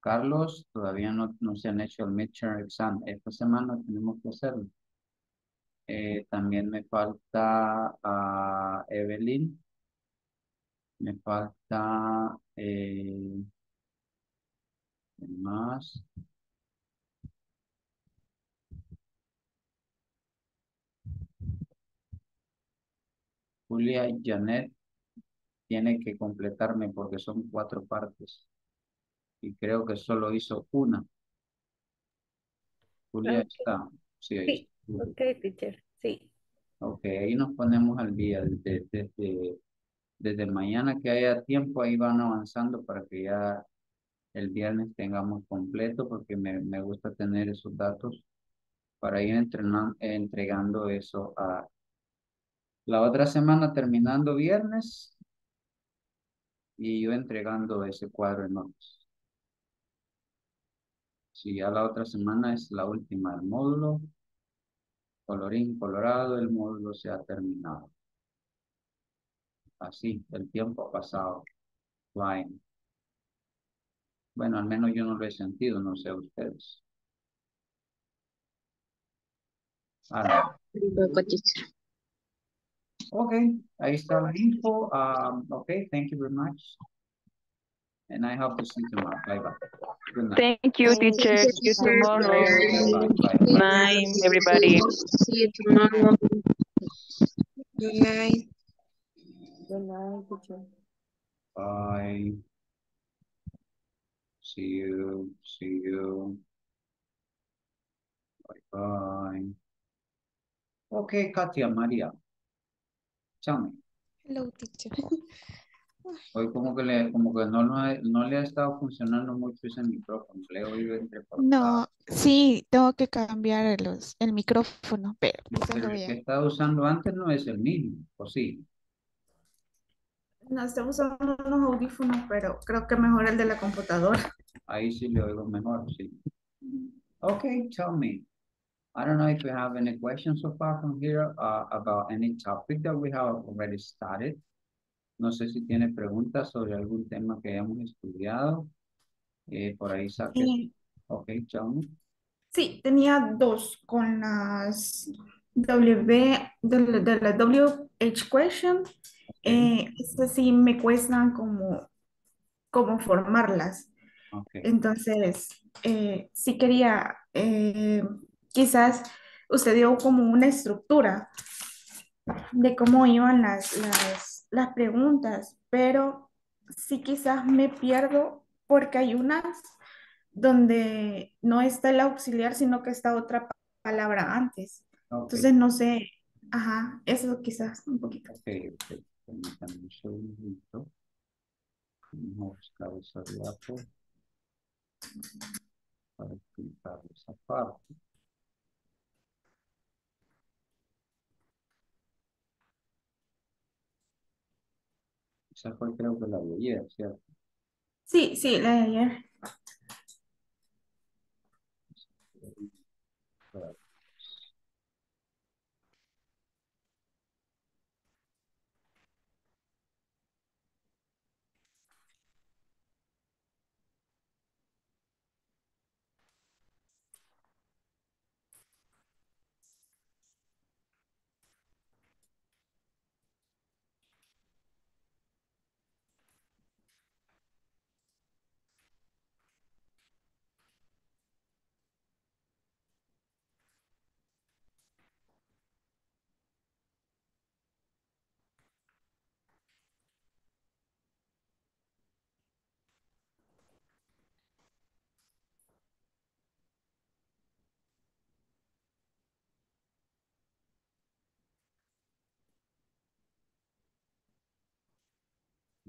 Carlos, todavía no se han hecho el midterm exam. Esta semana tenemos que hacerlo. También me falta a Evelyn. Me falta más. Julia y Janet tiene que completarme porque son 4 partes. Y creo que solo hizo una. Julia está. Sí, ahí está. Ok, teacher. Sí. Ok, ahí nos ponemos al día desde mañana que haya tiempo, ahí van avanzando para que ya el viernes tengamos completo, porque me gusta tener esos datos para ir entregando eso a la otra semana, terminando viernes, y yo entregando ese cuadro en notas. Si ya la otra semana es la última del módulo, colorín colorado, el módulo se ha terminado. Así, el tiempo ha pasado. Flying. Bueno, al menos yo no lo he sentido, no sé ustedes. Ahora. Ok, ahí está la info. Ok, thank you very much. And I hope to see you tomorrow. Bye bye. Good night. Thank you, teacher. See you tomorrow. Bye. Good night, everybody. See you tomorrow. Good night. Good night, teacher. Bye. See you. Bye. Okay, Katia María. Tell me. Hello, teacher. Hoy como que no le ha estado funcionando mucho ese micrófono. Le he oído entrecortado. No, sí, tengo que cambiar el micrófono, pero el que estaba usando antes no es el mismo, ¿o sí? No, estamos usando unos audífonos, pero creo que mejor el de la computadora. Ahí sí le oigo mejor, sí. Okay, tell me. I don't know if you have any questions so far from here about any topic that we have already started. No sé si tiene preguntas sobre algún tema que hayamos estudiado. Por ahí saque. Sí. Okay, tell me. Sí, tenía 2 con las de la WH question. Estas sí me cuestan como formarlas. Okay. Entonces, sí quería, quizás usted dio como una estructura de cómo iban las preguntas, pero sí quizás me pierdo porque hay unas donde no está el auxiliar, sino que está otra palabra antes. Okay. Entonces, no sé, eso quizás un poquito. Okay. Permítanme un segundito. Vamos a buscar esa diapo para explicar esa parte. Esa fue, creo que la de ayer, ¿cierto? Sí, la de ayer.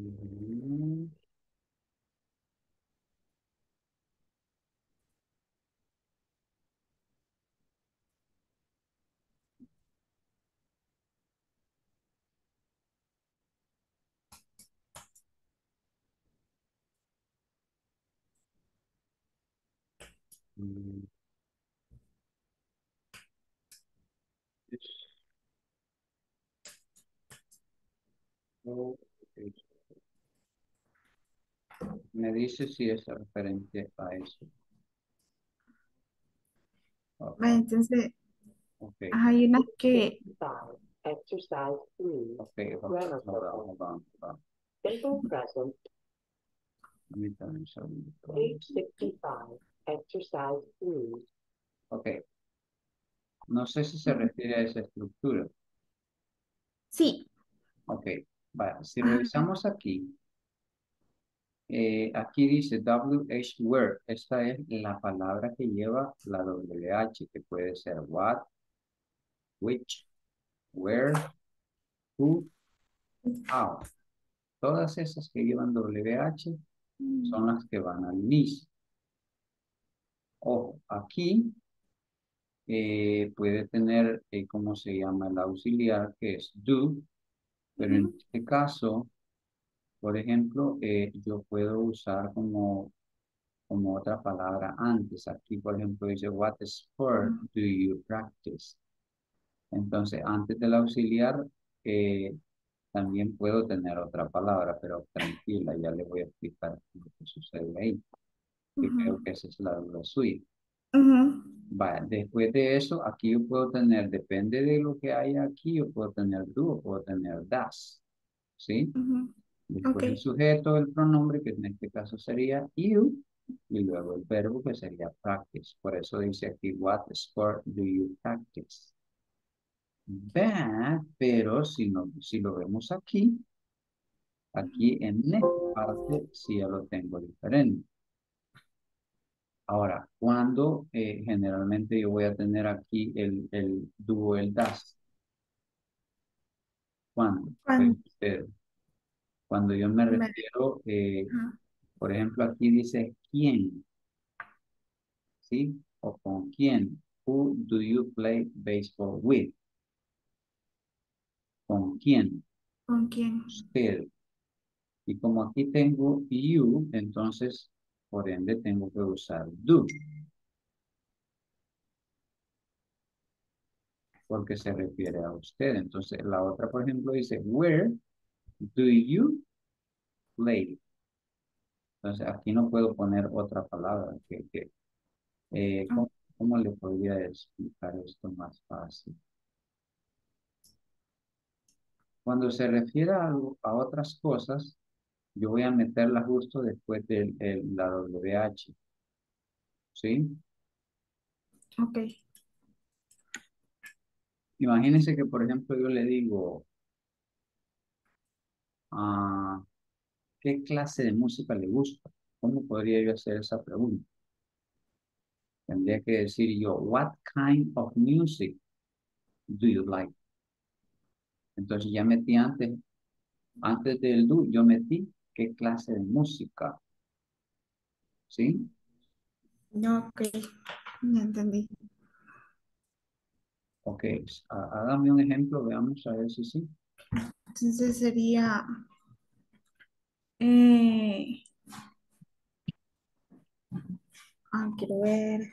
Mm-hmm. Okay. Me dice si es referente a eso. Okay. Entonces, okay. Hay unas que... Exercise 3. Okay, hold on. Table present. Page 65. Exercise 3. Okay. No sé si se refiere a esa estructura. Sí. Okay. Bueno, si revisamos aquí, aquí dice WH word. Esta es la palabra que lleva la WH, que puede ser what, which, where, who, how. Todas esas que llevan WH son las que van al inicio. Ojo, aquí puede tener, ¿cómo se llama? El auxiliar, que es do. Pero en este caso, por ejemplo, yo puedo usar como otra palabra antes. Aquí, por ejemplo, dice, what sport do you practice? Entonces, antes del auxiliar, también puedo tener otra palabra, pero tranquila, ya le voy a explicar lo que sucede ahí. Que creo que esa es la duda suya. Vale, después de eso, aquí yo puedo tener, depende de lo que haya aquí, yo puedo tener do, o puedo tener das, ¿sí? Después okay. El sujeto, el pronombre, que en este caso sería you, y luego el verbo, que sería practice. Por eso dice aquí, what sport do you practice? But, pero si lo vemos aquí en esta parte, sí ya lo tengo diferente. Ahora, ¿cuándo generalmente yo voy a tener aquí el do, el das? ¿Cuándo? Cuando yo me refiero, por ejemplo, aquí dice ¿quién? ¿Sí? O ¿con quién? Who do you play baseball with? ¿Con quién? ¿Con quién? Usted. Y como aquí tengo you, entonces... Por ende, tengo que usar do. Porque se refiere a usted. Entonces, la otra, por ejemplo, dice, where do you play? Entonces, aquí no puedo poner otra palabra. ¿Cómo le podría explicar esto más fácil? Cuando se refiere a otras cosas, yo voy a meterla justo después de la WH. ¿Sí? Ok. Imagínense que, por ejemplo, yo le digo, ¿qué clase de música le gusta? ¿Cómo podría yo hacer esa pregunta? Tendría que decir yo, what kind of music do you like? Entonces ya metí antes del do, yo metí ¿qué clase de música? ¿Sí? No, ok. No entendí. Ok. Hágame un ejemplo. Veamos a ver si sí. Entonces sería... quiero ver...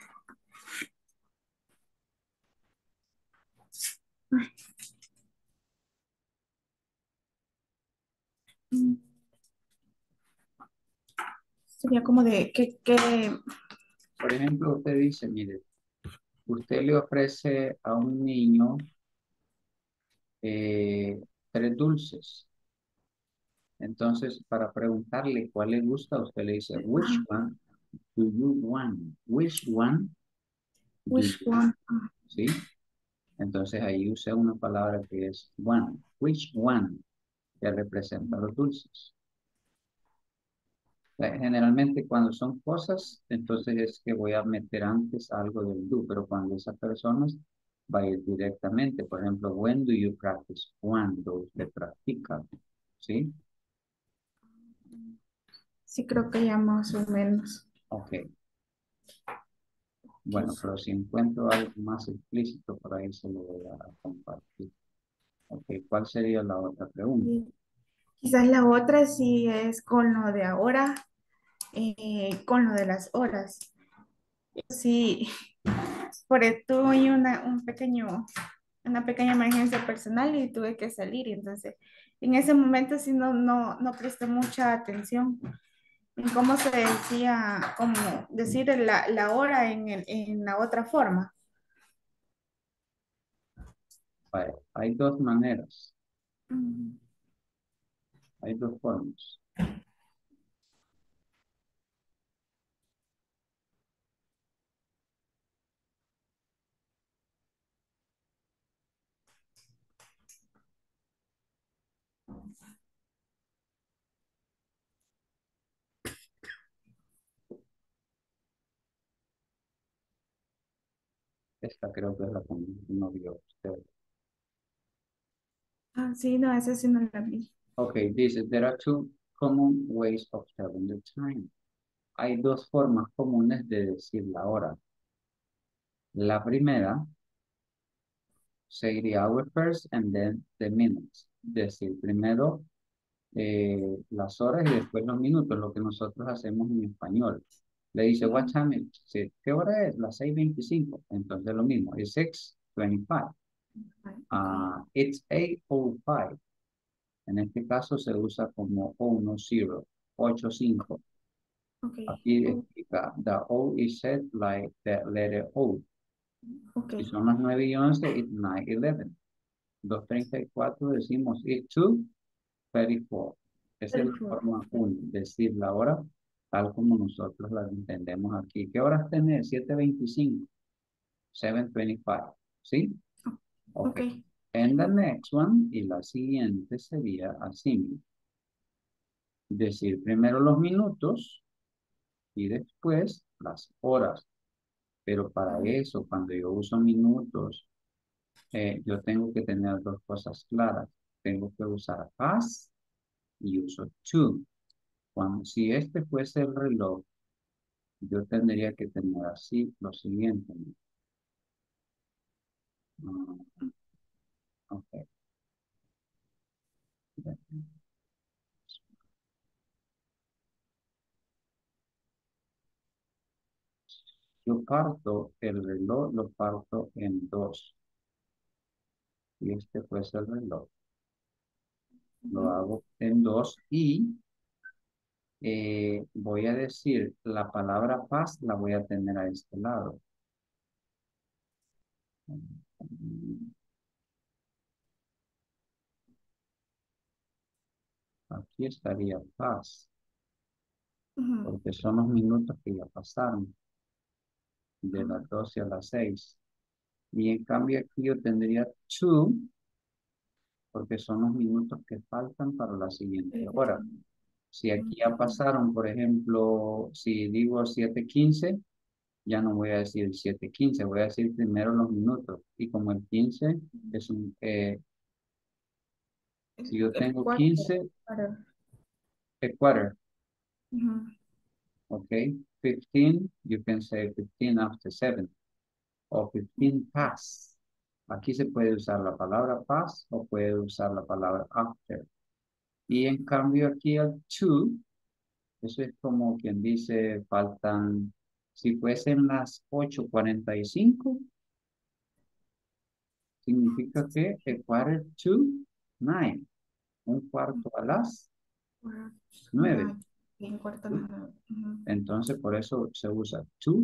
Sería como de que... Por ejemplo, usted dice, mire, usted le ofrece a un niño 3 dulces. Entonces, para preguntarle cuál le gusta, usted le dice, which one do you want? Which one? Which one. ¿Sí? Entonces, ahí usa una palabra que es one. Which one, que representa los dulces. Generalmente cuando son cosas, entonces es que voy a meter antes algo del do, pero cuando esas personas va a ir directamente. Por ejemplo, when do you practice? Cuando usted practica, ¿sí? Sí, creo que ya más o menos. Ok. Bueno, pero si encuentro algo más explícito, para eso lo voy a compartir. Ok, ¿cuál sería la otra pregunta? Quizás la otra sí es con lo de ahora, con lo de las horas. Sí, por esto tuve una pequeña emergencia personal y tuve que salir. Entonces, en ese momento sí no presté mucha atención en cómo se decía, como decir la hora en la otra forma. Vale, hay dos maneras. Hay dos formas. Esta creo que es la que no vio usted. Ah, sí, no, esa sí no la vi. Okay, dice, there are two common ways of telling the time. Hay dos formas comunes de decir la hora. La primera, say the hour first and then the minutes. Decir primero las horas y después los minutos, lo que nosotros hacemos en español. Le dice, what time is it? ¿Qué hora es? Las 6:25. Entonces lo mismo, es 6:25. It's 8:05. En este caso se usa como 10, 8:05. Okay. Aquí explica, the O is said like the letter O. Okay. Si son las 9:11, it's 9:11. 2:34 decimos, it's 2:34. Esa es la forma 1, decir la hora tal como nosotros la entendemos aquí. ¿Qué horas tenés? 7:25. 7:25. ¿Sí? Okay. And the next one, y la siguiente sería así. Decir primero los minutos y después las horas. Pero para eso, cuando yo uso minutos, yo tengo que tener dos cosas claras. Tengo que usar past y uso to. Cuando, si este fuese el reloj, yo tendría que tener así lo siguiente. Okay. Yo parto el reloj, lo parto en dos. Y este pues el reloj. Lo hago en dos y voy a decir la palabra paz, la voy a tener a este lado. Aquí estaría paz. Porque son los minutos que ya pasaron. De las 12 a las 6. Y en cambio aquí yo tendría 2. Porque son los minutos que faltan para la siguiente hora. Si aquí ya pasaron, por ejemplo, si digo 7:15, ya no voy a decir 7:15. Voy a decir primero los minutos. Y como el 15 es un... si yo tengo 15, a quarter. Okay, 15, you can say 15 after 7. O 15 past. Aquí se puede usar la palabra past o puede usar la palabra after. Y en cambio aquí el to, eso es como quien dice faltan, si fuesen las 8:45, significa que a quarter to 9. Un cuarto a las 9. Entonces, por eso se usa to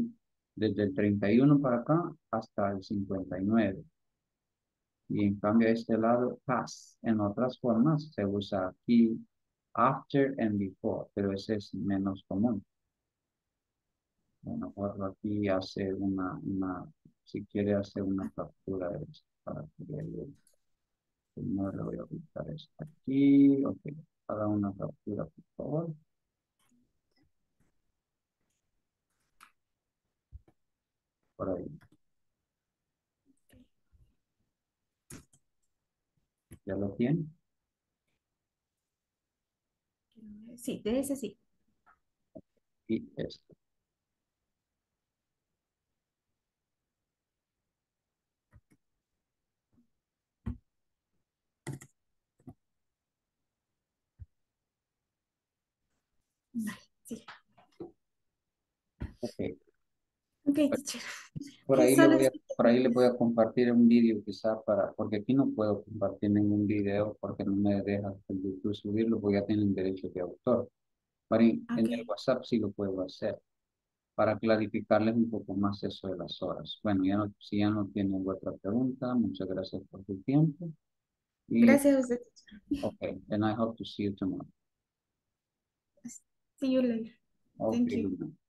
desde el 31 para acá hasta el 59. Y en cambio, a este lado, past. En otras formas, se usa aquí, after and before, pero ese es menos común. Bueno, aquí hace si quiere hacer una captura de esto para que no le voy a quitar esto aquí. Ok, haga una captura, por favor. Por ahí. ¿Ya lo tiene? Sí, de ese sí. Y esto. Vale, sí. Okay. Okay, teacher. Por ahí le voy a compartir un vídeo quizá para, porque aquí no puedo compartir ningún vídeo porque no me deja el YouTube subirlo porque ya tienen derecho de autor. Pero en el WhatsApp sí lo puedo hacer para clarificarles un poco más eso de las horas. Bueno, ya no, si ya no tienen otra pregunta, muchas gracias por tu tiempo. Y, gracias a usted. Okay, and I hope to see you tomorrow. See you later. Okay. Thank you.